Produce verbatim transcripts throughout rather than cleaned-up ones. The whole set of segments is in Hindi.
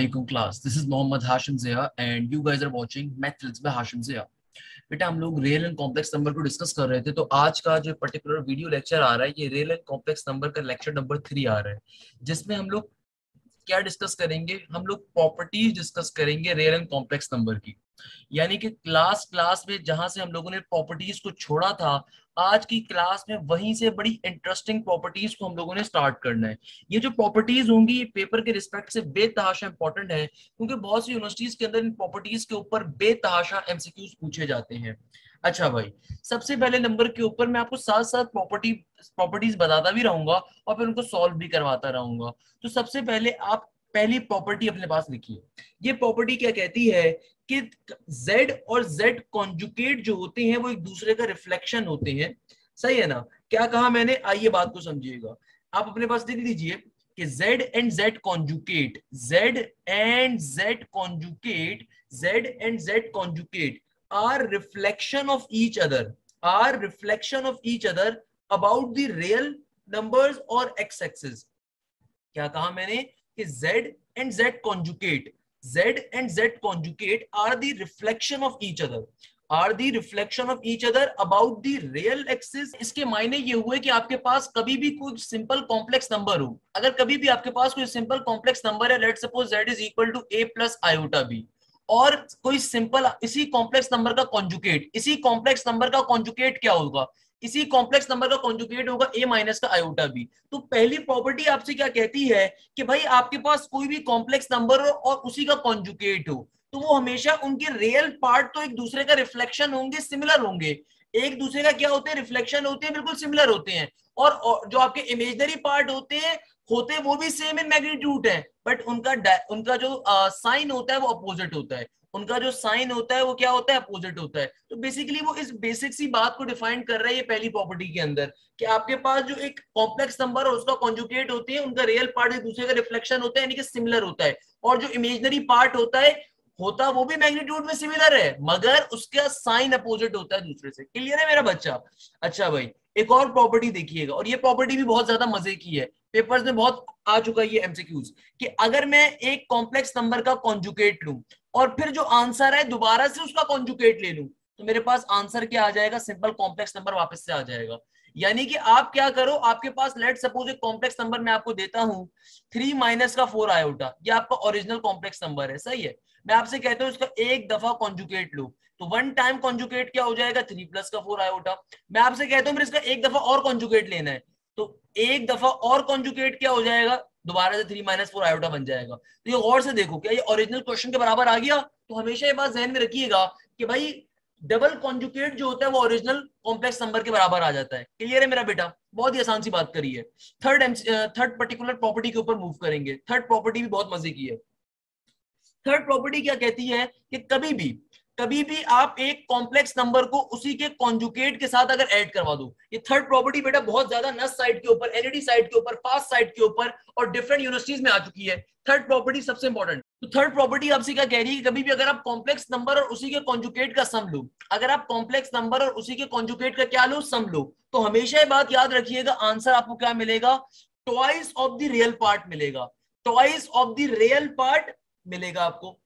Assalamualaikum class, this is Mohammad Hashim Zia and you guys are watching Maths by Hashim Zia। बेटा हम लोग रियल एंड कॉम्प्लेक्स नंबर को डिस्कस कर रहे थे, तो आज का जो पर्टिकुलर वीडियो लेक्चर आ रहा है ये रियल एंड कॉम्प्लेक्स नंबर का लेक्चर नंबर थ्री आ रहा है, जिसमें हम लोग क्या डिस्कस करेंगे, हम लोग प्रॉपर्टीज डिस्कस करेंगे रियल एंड कॉम्प्लेक्स नंबर की। यानी कि क्लास क्लास में जहां से हम लोगों ने प्रॉपर्टीज को छोड़ा था, आज की क्लास में वहीं से बड़ी इंटरेस्टिंग प्रॉपर्टीज को हम लोगों ने स्टार्ट करना है। ये जो प्रॉपर्टीज होंगी ये पेपर के रिस्पेक्ट से बेतहाशा इंपॉर्टेंट है, क्योंकि बहुत सी यूनिवर्सिटीज के अंदर इन प्रॉपर्टीज के ऊपर बेतहाशा एमसीक्यूज पूछे जाते हैं। अच्छा भाई, सबसे पहले नंबर के ऊपर मैं आपको साथ साथ प्रॉपर्टी प्रॉपर्टीज बताता भी रहूंगा और फिर उनको सॉल्व भी करवाता रहूंगा। तो सबसे पहले आप पहली प्रॉपर्टी अपने पास लिखिए। ये प्रॉपर्टी क्या कहती है कि Z और Z कॉन्जुकेट जो होते हैं वो एक दूसरे का रिफ्लेक्शन होते हैं, सही है ना? क्या कहा मैंने, आइए बात को समझिएगा। आप अपने पास लिख लीजिए कि Z and Z conjugate Z and Z conjugate Z and Z conjugate are reflection of each other are reflection of each other about the real numbers और एक्स एक्सिस। क्या कहा मैंने कि Z and Z conjugate, Z and Z conjugate are the reflection of each other, are the reflection of each other about the real axis। इसके मायने ये हुए कि आपके पास कभी भी कोई सिंपल कॉम्प्लेक्स नंबर हो, अगर कभी भी आपके पास कोई सिंपल कॉम्प्लेक्स नंबर है, let's suppose Z is equal to A plus iota B, और कोई सिंपल इसी कॉम्प्लेक्स नंबर का कॉन्जुकेट, इसी कॉम्प्लेक्स नंबर का कॉन्जुकेट क्या होगा, इसी कॉम्प्लेक्स नंबर का कॉन्जुगेट होगा a माइनस का आयोटा b। तो पहली प्रॉपर्टी आपसे क्या कहती है कि भाई आपके पास कोई भी कॉम्प्लेक्स नंबर हो और उसी का कॉन्जुगेट हो, तो वो हमेशा उनके रियल पार्ट तो एक दूसरे का रिफ्लेक्शन होंगे, सिमिलर होंगे, एक दूसरे का क्या होते हैं, रिफ्लेक्शन होते हैं, बिल्कुल सिमिलर होते हैं। और जो आपके इमेजनरी पार्ट होते हैं होते हैं वो भी सेम इन मैग्नीट्यूड है, बट उनका उनका जो साइन uh, होता है वो अपोजिट होता है, उनका जो साइन होता है वो क्या होता है, अपोजिट होता है। तो बेसिकली वो इस बेसिक सी बात को डिफाइन कर रहा है ये पहली प्रॉपर्टी के अंदर कि आपके पास जो एक कॉम्प्लेक्स नंबर और उसका कॉन्जुगेट होते हैं उनका रियल पार्ट एक दूसरे का रिफ्लेक्शन होता है, यानी कि सिमिलर होता है, और जो इमेजिनरी पार्ट होता है होता वो भी मैग्नीट्यूड में सिमिलर है मगर उसका साइन अपोजिट होता है दूसरे से। क्लियर है मेरा बच्चा? अच्छा भाई, एक और प्रॉपर्टी देखिएगा, और ये प्रॉपर्टी भी बहुत ज्यादा मजे की है, पेपर्स में बहुत आ चुका है ये एमसीक्यूज, कि अगर मैं एक कॉम्प्लेक्स नंबर का कॉन्जुगेट लूं और फिर जो आंसर है दोबारा से उसका कॉन्जुगेट ले लूं तो मेरे पास आंसर क्या आ जाएगा, सिंपल कॉम्प्लेक्स नंबर वापस से आ जाएगा। यानी कि आप क्या करो, आपके पास लेट सपोज एक कॉम्प्लेक्स नंबर मैं आपको देता हूं थ्री माइनस का फोर आयोटा, ये आपका ओरिजिनल कॉम्प्लेक्स नंबर है, सही है? मैं आपसे कहता हूं इसका एक दफा कॉन्जुगेट लो, तो वन टाइम कॉन्जुगेट क्या हो जाएगा, थ्री प्लस का फोर आयोटा। मैं आपसे कहता हूं फिर इसका एक दफा और कॉन्जुगेट लेना है, तो एक दफा और कॉन्जुगेट क्या हो जाएगा, दोबारा से थ्री माइनस फोर आयोटा बन जाएगा। तो ये गौर से देखो, क्या ये ओरिजिनल क्वेश्चन के बराबर आ गया? तो हमेशा ये बात ध्यान में रखिएगा कि भाई डबल कॉन्जुगेट जो होता है वो ओरिजिनल कॉम्प्लेक्स नंबर के बराबर आ जाता है। क्लियर है मेरा बेटा? बहुत ही आसान सी बात करी है। थर्ड थर्ड पर्टिकुलर प्रॉपर्टी के ऊपर मूव करेंगे। थर्ड प्रॉपर्टी भी बहुत मजे की है। थर्ड प्रॉपर्टी क्या कहती है कि कभी भी कभी भी आप एक कॉम्प्लेक्स नंबर को उसी के कॉन्जुगेट के साथ अगर ऐड करवा दो, ये थर्ड प्रॉपर्टी बेटा बहुत ज्यादा नस साइड के ऊपर, एनईडी साइड के ऊपर, पास साइड के ऊपर और डिफरेंट यूनिवर्सिटीज में आ चुकी है। थर्ड प्रॉपर्टी सबसे इंपॉर्टेंट। तो थर्ड प्रॉपर्टी आपसे क्या कह रही है, कभी भी अगर आप कॉम्प्लेक्स नंबर और उसी के कॉन्जुगेट का सम लो, अगर आप कॉम्प्लेक्स नंबर और उसी के कॉन्जुगेट का क्या लो, सम लो, तो हमेशा ये बात याद रखिएगा आंसर आपको क्या मिलेगा, twice of the real part मिलेगा, twice of the real part मिलेगा आपको।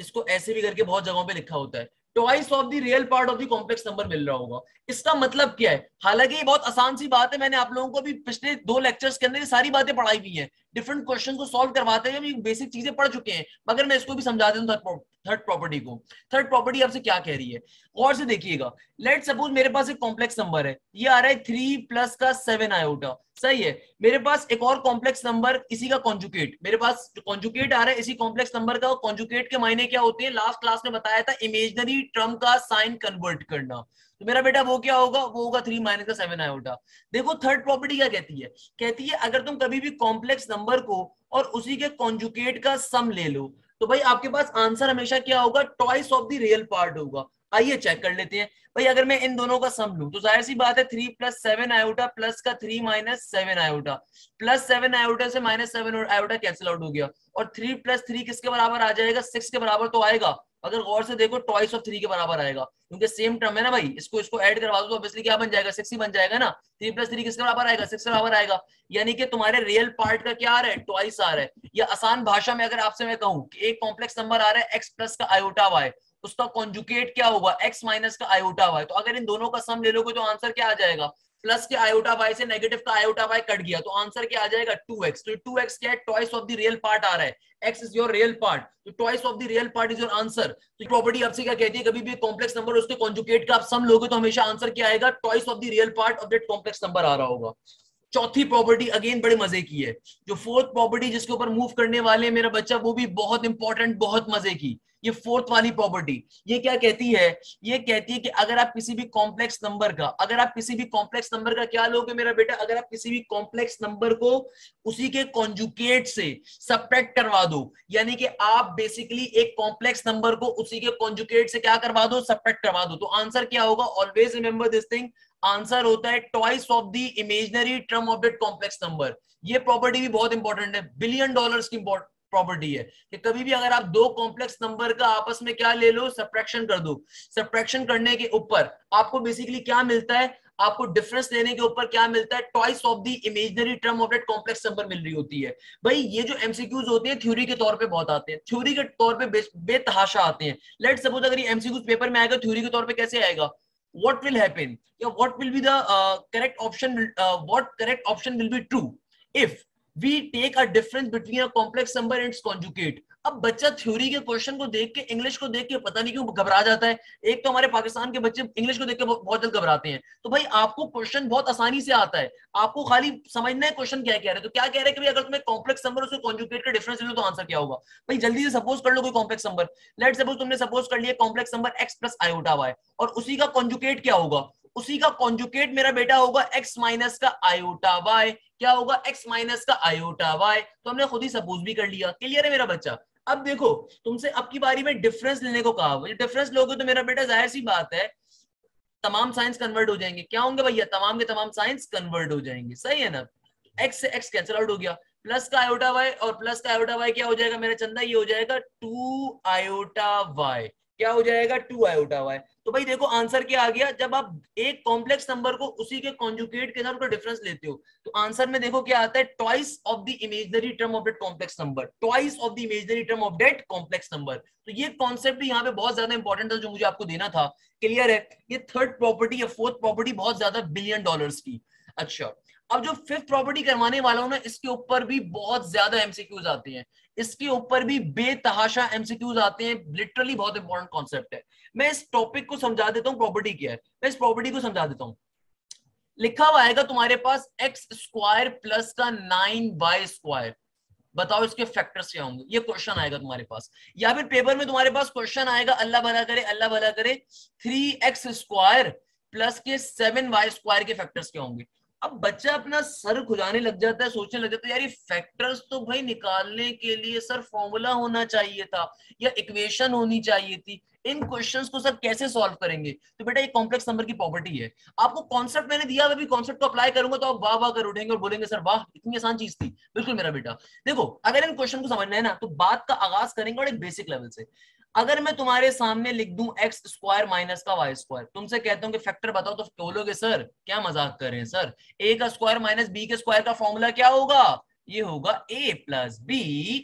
इसको ऐसे भी करके बहुत जगहों पे लिखा होता है, twice of the real part of the complex number मिल रहा होगा। इसका मतलब क्या है, हालांकि ये बहुत आसान सी बात है, मैंने आप लोगों को भी पिछले दो लेक्चर्स के अंदर ये सारी बातें पढ़ाई हुई हैं, डिफरेंट क्वेश्चन को सॉल्व करवाते हुए बेसिक चीजें पढ़ चुके हैं, मगर मैं इसको भी समझा देता हूं थर्ड प्रॉपर्टी को। थर्ड प्रॉपर्टी आपसे क्या कह रही है और से देखिएगा, लेट सपोज मेरे पास एक कॉम्प्लेक्स नंबर है, ये आ रहा है थ्री प्लस का सेवन आयोटा, सही है? मेरे पास एक और कॉम्प्लेक्स नंबर इसी का कॉन्जुगेट, मेरे पास कॉन्जुगेट आ रहा है इसी कॉम्प्लेक्स नंबर का, कॉन्जुगेट के मायने क्या होते हैं, लास्ट क्लास में बताया था इमेजिनरी टर्म का साइन कन्वर्ट करना, तो मेरा बेटा वो क्या होगा, वो होगा थ्री माइनस का सेवन आयोटा। देखो थर्ड प्रॉपर्टी क्या कहती है, कहती है अगर तुम कभी भी कॉम्प्लेक्स नंबर को और उसी के कॉन्जुगेट का सम ले लो तो भाई आपके पास आंसर हमेशा क्या होगा, twice of the real part होगा। आइए चेक कर लेते हैं। भाई अगर मैं इन दोनों का सम लूं तो जाहिर सी बात है three plus seven iota plus का three minus seven iota, plus seven iota से minus seven iota cancel out हो गया, और थ्री प्लस थ्री किसके बराबर आ जाएगा, सिक्स के बराबर तो आएगा, अगर गौर से देखो ट्वाइस ऑफ थ्री के बराबर आएगा क्योंकि सेम टर्म है ना भाई, इसको इसको ऐड करवा दो तो ऑब्वियसली क्या बन जाएगा, सिक्स ही बन जाएगा ना। थ्री प्लस थ्री किसके बराबर आएगा, सिक्स के बराबर आएगा। यानी कि तुम्हारे रियल पार्ट का क्या आ रहा है, ट्वाइस आ रहा है। या आसान भाषा में अगर आपसे मैं कहूँ कि एक कॉम्प्लेक्स नंबर आ रहा है एक्स प्लस का आयोटा वाई, उसका कॉन्जुकेट क्या होगा, एक्स माइनस का आयोटा वाई। तो अगर इन दोनों का सम ले लोगे तो आंसर क्या आ जाएगा, प्लस के आयोटा वाई से नेगेटिव का आयोटा वाई कट गया तो आंसर क्या आ जाएगा, टू एक्स। तो टू एक्स क्या है, twice of the real part आ रहा है, x is your real part, तो twice of the real part is your answer. तो प्रॉपर्टी आपसे क्या कहती है, कभी भी कॉम्प्लेक्स नंबर उसके कॉन्जुगेट का आप सम लोगे तो हमेशा आंसर क्या आएगा, twice of the real part of that complex number आ रहा होगा। चौथी प्रॉपर्टी अगेन बड़े मजे की है, जो फोर्थ प्रॉपर्टी जिसके ऊपर मूव करने वाले मेरा बच्चा, वो भी बहुत इंपॉर्टेंट, बहुत मजे की। ये फोर्थ वाली प्रॉपर्टी ये क्या कहती है, ये कहती है कि अगर आप किसी भी कॉम्प्लेक्स नंबर का अगर आप किसी भी कॉम्प्लेक्स नंबर का क्या लोगे मेरा बेटा, अगर आप किसी भी कॉम्प्लेक्स नंबर को उसी के कॉन्जुगेट से सबट्रैक्ट करवा दो, यानी कि आप बेसिकली एक कॉम्प्लेक्स नंबर को उसी के कॉन्जुगेट से क्या करवा दो, सबट्रैक्ट करवा दो, तो आंसर क्या होगा, always remember this thing, answer होता है twice of the imaginary term of that complex number. ये प्रॉपर्टी भी बहुत इंपॉर्टेंट है, बिलियन डॉलर्स की प्रॉपर्टी है कि कभी भी अगर आप दो कॉम्प्लेक्स नंबर का आपस में क्या ले लो, सबट्रैक्शन कर दो। सबट्रैक्शन करने के ऊपर आपको बेसिकली क्या मिलता है, आपको डिफरेंस लेने के ऊपर क्या मिलता है, twice of the imaginary term of that complex number मिल रही होती है। भाई ये जो एमसीक्यूज होते हैं थ्योरी के तौर पे बहुत आते हैं, थ्योरी के तौर पे बेतहाशा आते हैं। लेट्स सपोज अगर ये एमसीक्यूज पेपर में आएगा थ्योरी के तौर पे कैसे आएगा, what will happen, yeah, what will be the uh, correct option, uh, what correct option will be true if we take a difference between a complex number and its conjugate। अब बच्चा थ्योरी के क्वेश्चन को देख के, इंग्लिश को देख के पता नहीं क्यों घबरा जाता है। एक तो हमारे पाकिस्तान के बच्चे इंग्लिश को देख के बहुत जल्द घबराते हैं। तो भाई आपको क्वेश्चन बहुत आसानी से आता है, आपको खाली समझना है क्वेश्चन क्या कह रहे हैं। तो क्या कह रहे हैं कि भाई अगर तुम्हें कॉम्प्लेक्स नंबर उसको कॉन्जुगेट का डिफरेंस ले लो तो आंसर क्या होगा। भाई जल्दी से सपोज कर लो कोई कॉम्प्लेक्स नंबर, लेट्स सपोज तुमने सपोज कर लिया complex number x plus iota y, और उसी का कॉन्जुगेट क्या होगा, उसी का कॉन्जुगेट मेरा बेटा होगा एक्स माइनस का आयोटा वाई। क्या होगा, एक्स माइनस का आयोटा वाई। तो हमने खुद ही सपोज भी कर लिया। क्लियर है मेरा बच्चा। अब देखो तुमसे अब की बारी में डिफरेंस लेने को कहा, डिफरेंस लोगे तो मेरा बेटा जाहिर सी बात है तमाम साइंस कन्वर्ट हो जाएंगे। क्या होंगे भैया, तमाम के तमाम साइंस कन्वर्ट हो जाएंगे। सही है ना, एक्स से एक्स कैंसिल आउट हो गया, प्लस का आयोटा वाई और प्लस का आयोटा वाई क्या हो जाएगा मेरा चंदा, ये हो जाएगा टू आयोटा वाई। क्या हो जाएगा, टू आयोटा वाई। तो भाई देखो आंसर क्या आ गया, जब आप एक कॉम्प्लेक्स नंबर को उसी के कॉन्जुगेट के साथ डिफरेंस लेते हो तो आंसर में देखो क्या आता है, twice of the imaginary term of that complex number, twice of the imaginary term of that complex number. तो ये कॉन्सेप्ट भी यहाँ पे बहुत ज्यादा इंपॉर्टेंट था जो मुझे आपको देना था। क्लियर है। ये थर्ड प्रॉपर्टी या फोर्थ प्रॉपर्टी बहुत ज्यादा बिलियन डॉलर्स की। अच्छा, अब जो फिफ्थ प्रॉपर्टी करवाने वाला हूं ना, इसके ऊपर भी बहुत ज्यादा एमसीक्यूज आते हैं, इसके ऊपर भी बेतहाशा एमसीक्यूज आते हैं। लिटरली बहुत इंपॉर्टेंट कॉन्सेप्ट है। मैं इस टॉपिक को समझा देता हूँ, प्रॉपर्टी क्या है मैं इस प्रॉपर्टी को समझा देता हूँ। लिखा हुआ आएगा तुम्हारे पास एक्स स्क्वायर प्लस का नाइन वाई स्क्वायर, बताओ इसके फैक्टर्स क्या होंगे। ये क्वेश्चन आएगा तुम्हारे पास, या फिर पेपर में तुम्हारे पास क्वेश्चन आएगा, अल्लाह भला करे अल्लाह भला करे थ्री एक्स स्क्वायर प्लस के सेवन वाई स्क्वायर के फैक्टर्स क्या होंगे। अब बच्चा अपना सर खुजाने लग जाता है, सोचने लग जाता है यार ये फैक्टर्स तो भाई निकालने के लिए सर फॉर्मूला होना चाहिए था या इक्वेशन होनी चाहिए थी, इन क्वेश्चंस को सर कैसे सॉल्व करेंगे। तो बेटा ये कॉम्प्लेक्स नंबर की प्रॉपर्टी है। आपको कॉन्सेप्ट मैंने दिया, मैं भी कॉन्सेप्ट को अप्लाई करूंगा तो आप वाह वाह कर उठेंगे और बोलेंगे सर वाह इतनी आसान चीज थी। बिल्कुल मेरा बेटा, देखो अगर इन क्वेश्चन को समझना है ना तो बात का आगाज करेंगे और एक बेसिक लेवल से। अगर मैं तुम्हारे सामने लिख दूं एक्स स्क्वायर माइनस का वाई स्क्वायर, तुमसे कहता हूं कि फैक्टर बताओ तो बोलोगे सर क्या मजाक कर रहे हैं सर, ए का स्क्वायर माइनस बी के स्क्वायर का फॉर्मूला क्या होगा, ये होगा A plus B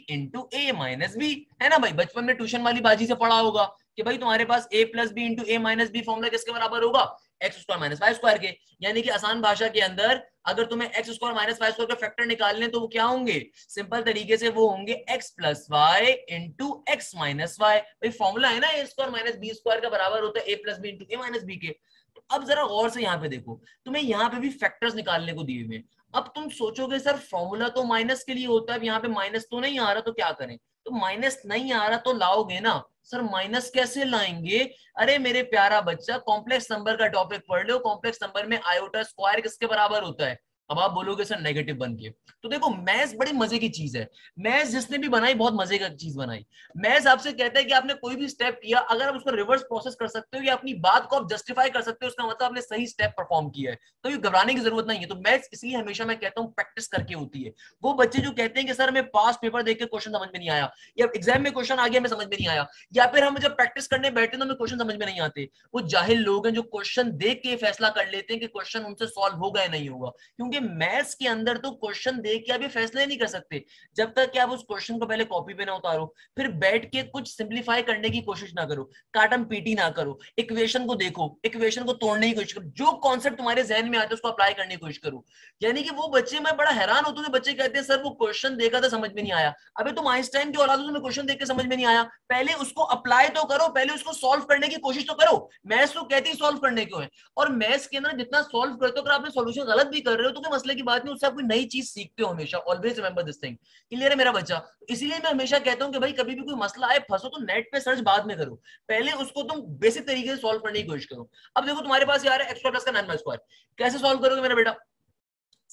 into A minus B. है ना भाई, बचपन में ट्यूशन वाली बाजी से पढ़ा होगा कि भाई तुम्हारे पास A plus B into A minus B formula किसके बराबर होगा, x square minus y square के। यानी कि आसान भाषा के अंदर अगर तुम्हें x square minus y square के फैक्टर निकालने तो वो क्या होंगे, सिंपल तरीके से वो होंगे x plus y into x minus y. भाई फॉर्मूला है ना, A square minus B square का बराबर होता है A plus B into A minus B के। तो अब जरा गौर से यहाँ पे देखो, तुम्हें यहाँ पे भी फैक्टर्स निकालने को दिए हुए। अब तुम सोचोगे सर फॉर्मूला तो माइनस के लिए होता है, यहाँ पे माइनस तो नहीं आ रहा तो क्या करें, तो माइनस नहीं आ रहा तो लाओगे ना। सर माइनस कैसे लाएंगे, अरे मेरे प्यारा बच्चा कॉम्प्लेक्स नंबर का टॉपिक पढ़ लो, कॉम्प्लेक्स नंबर में आयोटा स्क्वायर किसके बराबर होता है, अब आप बोलोगे सर नेगेटिव बन के, तो देखो मैथ्स बड़ी मजे की चीज है। मैथ्स जिसने भी बनाई बहुत मजे की चीज बनाई। मैथ्स आपसे कहता है कि आपने कोई भी स्टेप किया, अगर आप उसको रिवर्स प्रोसेस कर सकते हो या अपनी बात को आप जस्टिफाई कर सकते हो, उसका मतलब आपने सही स्टेप परफॉर्म किया है, तो ये घबराने की जरूरत नहीं है। तो मैथ्स इसलिए हमेशा मैं कहता हूँ प्रैक्टिस करके होती है। वो बच्चे जो कहते हैं कि सर हमें पास पेपर देख के क्वेश्चन समझ में नहीं आया, या एग्जाम में क्वेश्चन आ गया हमें समझ में नहीं आया, या फिर हम जब प्रैक्टिस करने बैठे तो हमें क्वेश्चन समझ में नहीं आते, वो जाहिल लोग हैं जो क्वेश्चन देख के फैसला कर लेते हैं कि क्वेश्चन उनसे सॉल्व होगा या नहीं होगा। क्योंकि मैथ्स के अंदर तो क्वेश्चन देख के आप ये फैसले नहीं कर सकते जब तक कि आप उस क्वेश्चन को पहले कॉपी पे ना उतारो, फिर बैठ के कुछ सिंप्लीफाई करने की कोशिश ना करो, काटम पीटी ना करो, इक्वेशन को देखो, इक्वेशन को तोड़ने की कोशिश करो, जो कॉन्सेप्ट तुम्हारे जहन में आता है उसको अप्लाई करने की कोशिश करो। यानी कि वो बच्चे, मैं बड़ा हैरान होता हूँ कि बच्चे कहते हैं सर वो क्वेश्चन देखा था समझ में नहीं आया। अबे तुम आइंस्टाइन की औलाद हो, तुम्हें क्वेश्चन देख के समझ में नहीं आया, पहले उसको अप्लाई तो करो, पहले उसको सॉल्व करने की कोशिश तो करो। मैथ्स तो कहती है सॉल्व करने को है, और मैथ्स के अंदर जितना सॉल्व करते हो, अगर आपने सॉल्यूशन गलत भी कर रहे हो तो कोई मसले की बात नहीं, उससे आप कोई नई चीज सीखते हो हमेशा। Always remember this thing. Clear है मेरा बच्चा? इसीलिए मैं हमेशा कहता हूँ कि भाई कभी भी कोई मसला आए, फंसो तो नेट पे सर्च बाद में करो, पहले उसको तुम बेसिक तरीके से सॉल्व करने की कोशिश करो। अब देखो तुम्हारे पास यार एक्स प्लस का नाइन बाय स्क्वायर, कैसे सॉल्व करोगे मेरा बेटा?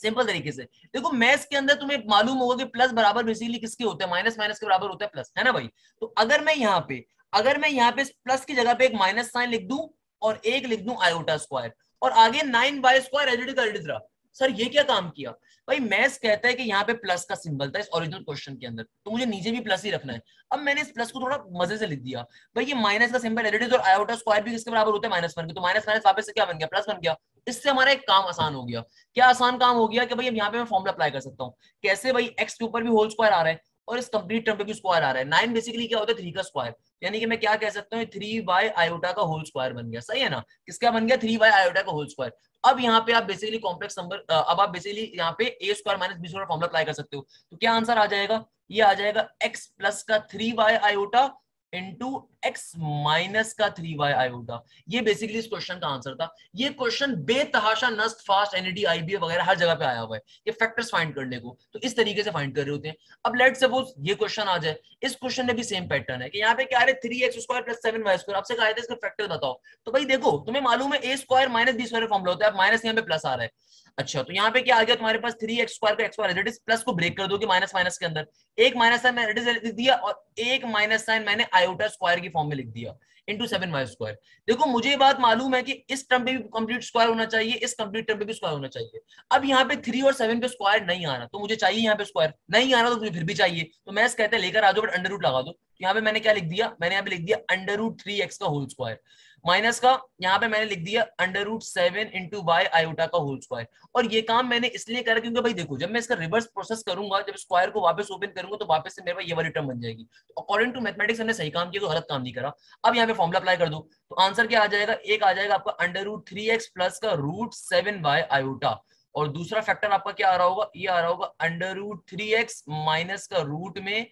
सिंपल तरीके से देखो, मैथ्स के अंदर तुम्हें मालूम होगा कि प्लस बराबर बेसिकली किसके होते हैं? माइनस माइनस के बराबर होता है प्लस, है ना भाई? तो अगर मैं यहाँ पे अगर मैं यहाँ पे प्लस की जगह पे एक माइनस साइन लिख दूं और एक लिख दूं आयोटा स्क्वायर, और आगे नाइन बाय स्क्वायर एलडीडी का एलडीडी रहा। सर ये क्या काम किया भाई? मैथ्स कहता है कि यहाँ पे प्लस का सिंबल था इस ओरिजिनल क्वेश्चन के अंदर, तो मुझे नीचे भी प्लस ही रखना है। अब मैंने इस प्लस को थोड़ा मजे से लिख दिया, भाई ये माइनस का सिंबल एलडीडी, और आयोटा स्क्वायर भी किसके बराबर होता है? माइनस वन के। तो माइनस माइनस वापस से क्या बन गया? प्लस बन गया। इससे हमारा एक काम आसान हो गया। क्या आसान काम हो गया कि भाई अब यहाँ पे मैं फॉर्मुला अप्लाई कर सकता हूँ। कैसे भाई? एक्स के ऊपर भी होल स्क्वायर आ रहा है और इस कंप्लीट टर्म पे भी स्क्वायर आ रहा है। नाइन बेसिकली क्या होता है? थ्री का स्क्वायर। यानी कि मैं क्या कह सकता हूँ? थ्री बाय आयोटा का होल स्क्वायर बन गया। सही है ना? किसका बन गया? थ्री बाय आयोटा का होल स्क्वायर। अब यहाँ पे आप बेसिकली कॉम्प्लेक्स नंबर, अब आप बेसिकली यहाँ पे ए square minus B square formula apply कर सकते हो। तो क्या आंसर आ जाएगा? ये आ जाएगा एक्स प्लस का three by iota into x minus का थ्री बाय आयोटा। ये बेसिकली इस क्वेश्चन का आंसर था। ये क्वेश्चन बेतहाशा नस्ट फास्ट एनईडी आईबीए वगैरह हर जगह पे आया हुआ है, ये फैक्टर्स फाइंड करने को। तो इस तरीके से फाइंड कर रहे होते हैं। अब लेट सपोज ये क्वेश्चन आ जाए, इस क्वेश्चन में भी सेम पैटर्न है कि यहाँ पे क्या है? Three x square plus seven y square. आपसे कहा था इसका फैक्टर बताओ, तो भाई देखो तुम्हें मालूम है ए square minus B square formula होता है, माइनस यहाँ पे प्लस आ रहा है। अच्छा, तो यहाँ पे क्या आ गया? तुम्हारे पास थ्री एक्स स्क्वायर का एक्स स्क्वायर एलडीडी, प्लस को ब्रेक कर दो कि माइनस माइनस के अंदर, एक माइनस साइन मैंने एलडीडी लिख दिया और एक माइनस साइन मैंने आयोटा स्क्वायर की फॉर्म में लिख दिया इंटू सेवन वाई स्क्वायर। देखो मुझे बात मालूम है कि इस टर्म पे भी कंप्लीट स्क्वायर होना चाहिए, इस कंप्लीट टर्म पे भी स्क्वायर होना चाहिए। अब यहाँ पे थ्री और सेवन पे स्क्वायर नहीं आ रहा, तो मुझे चाहिए यहाँ पे स्क्वायर, नहीं आ रहा तो मुझे फिर भी चाहिए। तो मैं कहते हैं लेकर आ जाओ बट अंडर रूट लगा दो। तो यहाँ पे मैंने क्या लिख दिया? मैंने यहाँ पे लिख दिया अंडर रूट थ्री एक्स का होल स्क्वायर माइनस का, यहाँ पे मैंने लिख दिया under root seven into by iota का होल स्क्वायर। और ये काम मैंने इसलिए करा क्योंकि भाई देखो जब मैं इसका रिवर्स प्रोसेस करूंगा, जब स्क्वायर को वापस ओपन करूंगा तो वापस से मेरे पास ये वाली टर्म बन जाएगी। अकॉर्डिंग टू मैथमेटिक्स हमने सही काम किया, कोई गलत काम नहीं करा। अब यहाँ पे फॉर्मुला अप्लाई कर दो तो आंसर क्या आ जाएगा? एक आ जाएगा आपका under root three X plus का रूट सेवन बाय आयोटा, और दूसरा फैक्टर आपका क्या आ रहा होगा? ये आ रहा होगा under root three X minus का रूट में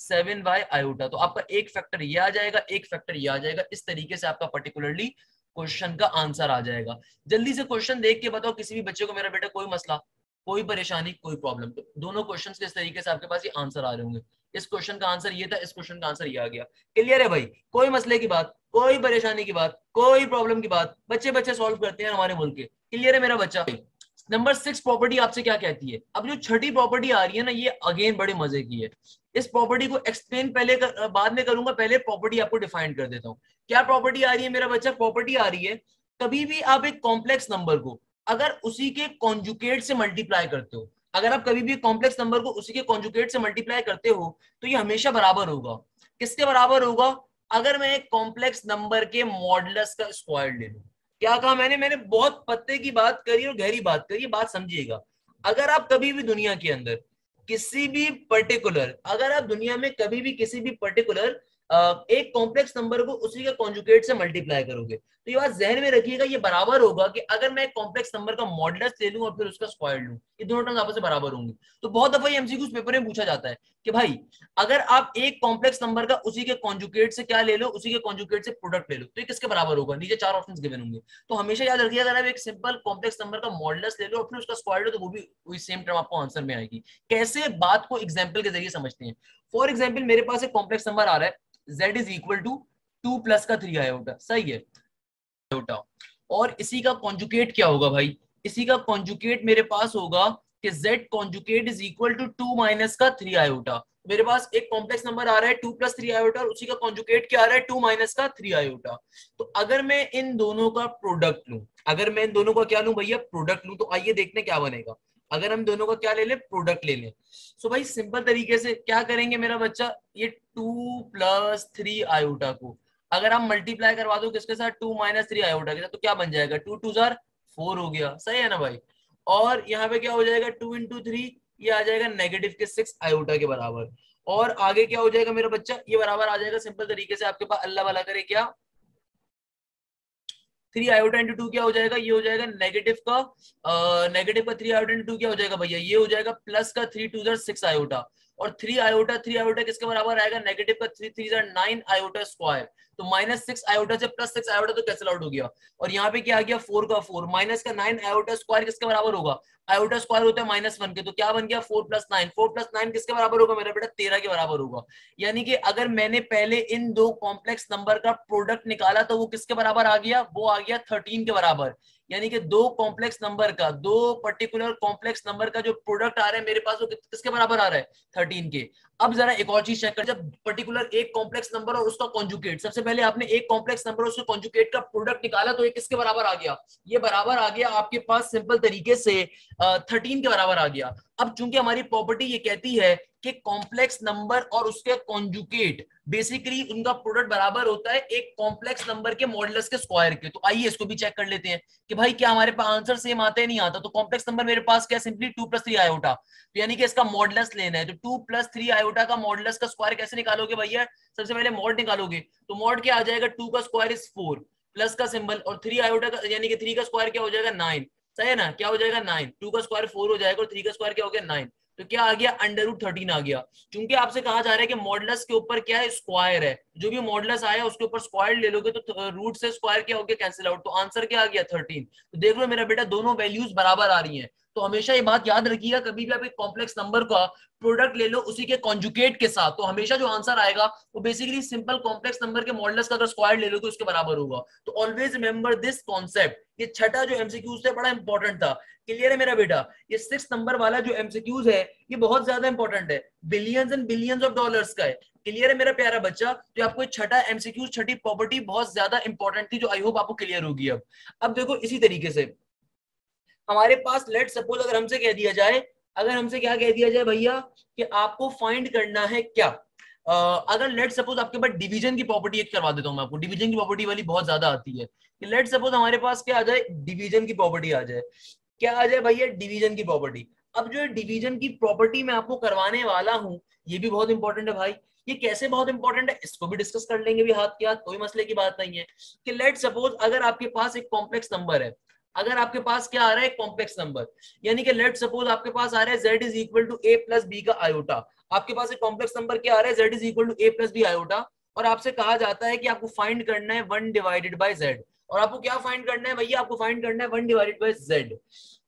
सेवन बाय आयोटा। तो आपका एक फैक्टर ये आ जाएगा, एक फैक्टर ये आ जाएगा। इस तरीके से आपका पर्टिकुलरली क्वेश्चन का आंसर आ जाएगा। जल्दी से क्वेश्चन देख के बताओ किसी भी बच्चे को मेरा बेटा, कोई मसला, कोई परेशानी, कोई प्रॉब्लम? तो दोनों क्वेश्चन के इस तरीके से आपके पास ये आंसर आ रहे होंगे। इस क्वेश्चन का आंसर ये था, इस क्वेश्चन का आंसर ये आ गया। क्लियर है भाई? कोई मसले की बात, कोई परेशानी की बात, कोई प्रॉब्लम की बात, बच्चे बच्चे सॉल्व करते हैं हमारे मुल्क के। क्लियर है मेरा बच्चा? नंबर सिक्स प्रॉपर्टी आपसे क्या कहती है? अब जो छठी प्रॉपर्टी आ रही है ना, ये अगेन बड़े मजे की है। इस प्रॉपर्टी को एक्सप्लेन पहले कर, बाद में करूंगा, पहले प्रॉपर्टी आपको डिफाइन कर देता हूँ। क्या प्रॉपर्टी आ रही है मेरा बच्चा? प्रॉपर्टी आ रही है कभी भी आप एक कॉम्प्लेक्स नंबर को अगर उसी के कॉन्जुकेट से मल्टीप्लाई करते हो, अगर आप कभी भी एक कॉम्प्लेक्स नंबर को उसी के कॉन्जुकेट से मल्टीप्लाई करते हो तो ये हमेशा बराबर होगा। किसके बराबर होगा? अगर मैं एक कॉम्प्लेक्स नंबर के मॉडुलस का स्क्वायर ले लूं। क्या कहा मैंने? मैंने बहुत पत्ते की बात करी और गहरी बात करी, बात समझिएगा। अगर आप कभी भी दुनिया के अंदर किसी भी पर्टिकुलर अगर आप दुनिया में कभी भी किसी भी पर्टिकुलर एक कॉम्प्लेक्स नंबर को उसी के कॉन्जुगेट से मल्टीप्लाई करोगे तो ये बात जहन में रखिएगा, ये बराबर होगा कि अगर मैं एक कॉम्प्लेक्स नंबर का मॉडुलस ले लूं और फिर उसका स्क्वायर लूं, ये दोनों टर्म्स आपस में बराबर होंगे। तो बहुत दफा एमसीक्यूज पेपर में पूछा जाता है कि भाई अगर आप एक कॉम्प्लेक्स नंबर का उसी के कॉन्जुगेट से क्या ले लो, उसी के कॉन्जुगेट से प्रोडक्ट ले लो, तो ये किसके बराबर होगा? नीचे चार ऑप्शंस गिवन होंगे। तो हमेशा याद रखिए अगर आप एक सिंपल कॉम्प्लेक्स नंबर का मॉडुलस ले लो और फिर उसका स्क्वायर लो तो वो भी सेम टर्म आपको आंसर में आएगी। कैसे? बात को एग्जाम्पल के जरिए समझते हैं। फॉर एग्जाम्पल मेरे पास एक कॉम्प्लेक्स नंबर आ रहा है Z is equal to two plus का थ्री आयोटा, सही है, और इसी का कॉन्जुगेट क्या होगा भाई? इसी का कॉन्जुकेट मेरे पास होगा कि z conjugate is equal to two minus का थ्री आयोटा। मेरे पास एक कॉम्प्लेक्स नंबर आ रहा है टू प्लस थ्री आयोटा और उसी का कॉन्जुकेट क्या आ रहा है टू माइनस का थ्री आयोटा। तो अगर मैं इन दोनों का प्रोडक्ट लूं, अगर मैं इन दोनों का क्या लूं भैया प्रोडक्ट लूं, तो आइए देखने क्या बनेगा। अगर हम दोनों का क्या ले लें प्रोडक्ट ले लें, सो भाई सिंपल तरीके से क्या करेंगे मेरा बच्चा, ये टू प्लस थ्री आयोटा को अगर हम मल्टीप्लाई करवा दो किसके साथ टू माइनस थ्री आयोटा के साथ, तो क्या बन जाएगा टू टू जार फोर हो गया, सही है ना भाई। और यहाँ पे क्या हो जाएगा टू इंटू थ्री ये आ जाएगा नेगेटिव के सिक्स आयोटा के बराबर। और आगे क्या हो जाएगा मेरा बच्चा, ये बराबर आ जाएगा सिंपल तरीके से आपके पास अल्लाह वाला करे क्या थ्री आयोटा इंटू टू क्या हो जाएगा, ये हो जाएगा नेगेटिव का नेगेटिव का थ्री आयोटा इंटू टू क्या हो जाएगा भैया, ये हो जाएगा प्लस का थ्री टू जर सिक्स आयोटा। और थ्री आयोटा थ्री आयोटा किसके बराबर आएगा नेगेटिव का थ्री थ्री जर नाइन आयोटा स्क्वायर। तो माइनस सिक्स आयोटा से प्लस सिक्स आयोटा तो कैंसिल आउट हो गया। और यहाँ पे क्या आ गया फोर का फोर, माइनस का नाइन आयोटा स्क्वायर किसके बराबर होगा, आयोटा स्क्वायर होता है माइनस वन के, तो क्या बन गया four plus nine. Four plus nine किसके बराबर होगा मेरा बेटा तेरह के बराबर होगा। यानी कि अगर मैंने पहले इन दो कॉम्प्लेक्स नंबर का प्रोडक्ट निकाला तो वो किसके बराबर आ गया, वो आ गया थर्टीन के बराबर। यानी कि दो कॉम्प्लेक्स नंबर का, दो पर्टिकुलर कॉम्प्लेक्स नंबर का जो प्रोडक्ट आ रहा है मेरे पास वो किसके बराबर आ रहा है थर्टीन के। अब जरा एक और चीज चेक कर, जब पर्टिकुलर एक कॉम्प्लेक्स नंबर और उसका कॉन्जुगेट, सबसे पहले आपने एक कॉम्प्लेक्स नंबर और उसके कॉन्जुगेट का प्रोडक्ट निकाला तो ये किसके बराबर आ गया, ये बराबर आ गया आपके पास सिंपल तरीके से थर्टीन के बराबर आ गया। अब चूंकि हमारी प्रॉपर्टी ये कहती है कि कॉम्प्लेक्स नंबर और उसके कॉन्जुगेट बेसिकली उनका प्रोडक्ट बराबर होता है एक कॉम्प्लेक्स नंबर के मॉडुलस के स्क्वायर के, तो आइए इसको भी चेक कर लेते हैं कि भाई क्या हमारे पास आंसर सेम आता है नहीं आता। तो कॉम्प्लेक्स नंबर मेरे पास क्या simply two plus three iota, तो यानी कि इसका मॉडुलस लेना है। तो टू प्लस थ्री आयोटा का मॉडुलस का स्क्वायर कैसे निकालोगे भैया, सबसे पहले मॉड निकालोगे, तो मॉड क्या आ जाएगा टू का स्क्वायर इज फोर प्लस का सिंबल और थ्री आयोटा का यानी कि थ्री का स्क्वायर क्या हो जाएगा नाइन, सही है ना, क्या हो जाएगा नाइन, टू का स्क्वायर फोर हो जाएगा और थ्री का स्क्वायर क्या हो गया नाइन। तो क्या आ गया अंडर रूट थर्टीन आ गया। चूंकि आपसे कहा जा रहा है कि मॉडुलस के ऊपर क्या है स्क्वायर है, जो भी मॉडुलस आया उसके ऊपर स्क्वायर ले लोगे तो रूट से स्क्वायर क्या हो गया कैंसिल आउट, तो आंसर क्या आ गया थर्टीन। तो देख लो मेरा बेटा दोनों वैल्यूज बराबर आ रही है। तो हमेशा ये बात याद रखिएगा, कभी भी आप एक कॉम्प्लेक्स नंबर का प्रोडक्ट ले लो उसी के कॉन्जुगेट के साथ, तो हमेशा जो आंसर आएगा वो बेसिकली सिंपल कॉम्प्लेक्स नंबर के मॉडुलस का अगर स्क्वायर ले लो तो उसके बराबर होगा। तो ऑलवेज रिमेंबर दिस कॉन्सेप्ट। ये छठा जो एमसीक्यूज था बड़ा इंपॉर्टेंट था, क्लियर है मेरा बेटा। ये सिक्स नंबर वाला जो एमसीक्यूज है ये बहुत ज्यादा इंपॉर्टेंट है, billions and billions of dollars का है, क्लियर है मेरा प्यारा बच्चा। तो आपको छठा एमसीक्यूज छठी प्रॉपर्टी बहुत ज्यादा इंपॉर्टेंट थी, जो आई होप आपको क्लियर होगी। अब अब देखो इसी तरीके से हमारे पास लेट सपोज अगर हमसे कह दिया जाए, अगर हमसे क्या कह दिया जाए भैया कि आपको फाइंड करना है क्या, uh, अगर लेट सपोज आपके पास डिवीजन की प्रॉपर्टी एक करवा देता हूं मैं आपको, डिवीजन की प्रॉपर्टी वाली बहुत ज्यादा आती है कि लेट सपोज हमारे पास क्या आ जाए डिवीजन की प्रॉपर्टी आ जाए, क्या आ जाए भैया डिवीजन की प्रॉपर्टी। अब जो डिवीजन की प्रॉपर्टी मैं आपको करवाने वाला हूँ ये भी बहुत इंपॉर्टेंट है भाई, ये कैसे बहुत इंपॉर्टेंट है इसको भी डिस्कस कर लेंगे भी हाथ के हाथ, कोई मसले की बात नहीं है। कि लेट सपोज अगर आपके पास एक कॉम्प्लेक्स नंबर है, अगर आपके पास क्या आ रहा है कॉम्प्लेक्स नंबर, यानी कि लेट सपोज आपके पास आ रहा है z is equal to a plus B का आयोटा, आपके पास एक कॉम्प्लेक्स नंबर क्या आ रहा है z is equal to a plus B iota, और आपसे कहा जाता है कि आपको फाइंड करना है वन डिवाइडेड बाय z, और आपको क्या फाइंड करना है भैया, आपको फाइंड करना है वन डिवाइडेड बाय z।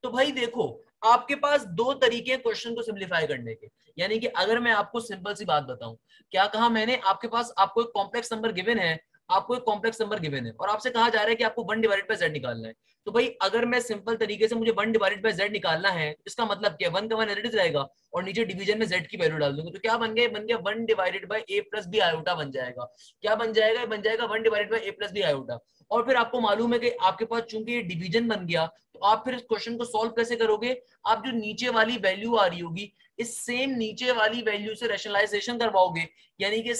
तो भाई देखो आपके पास दो तरीके क्वेश्चन को सिंप्लीफाई करने के, यानी कि अगर मैं आपको सिंपल सी बात बताऊं, क्या कहा मैंने, आपके पास आपको एक कॉम्प्लेक्स नंबर गिवन है, आपको एक कॉम्प्लेक्स नंबर गिवन है और आपसे कहा जा रहा है कि आपको वन डिवाइडेड बाय z निकालना है। तो भाई अगर मैं सिंपल तरीके से मुझे वन डिवाइडेड बाय z निकालना है, इसका मतलब क्या है वन का वन एडिट रहेगा और नीचे डिवीजन में z की वैल्यू डाल दूंगा, तो क्या बन गया, बन गया one divided by a plus b iota बन जाएगा। क्या बन जाएगा, बन जाएगा one divided by a plus b iota. और फिर आपको मालूम है कि आपके पास चूंकि ये डिवीजन बन गया, तो आप फिर इस क्वेश्चन को सॉल्व कैसे करोगे, आप जो नीचे वाली वैल्यू आ रही होगी इस सेम नीचे वाली वैल्यू से रैशनलाइजेशन करवाओगे, यानी कि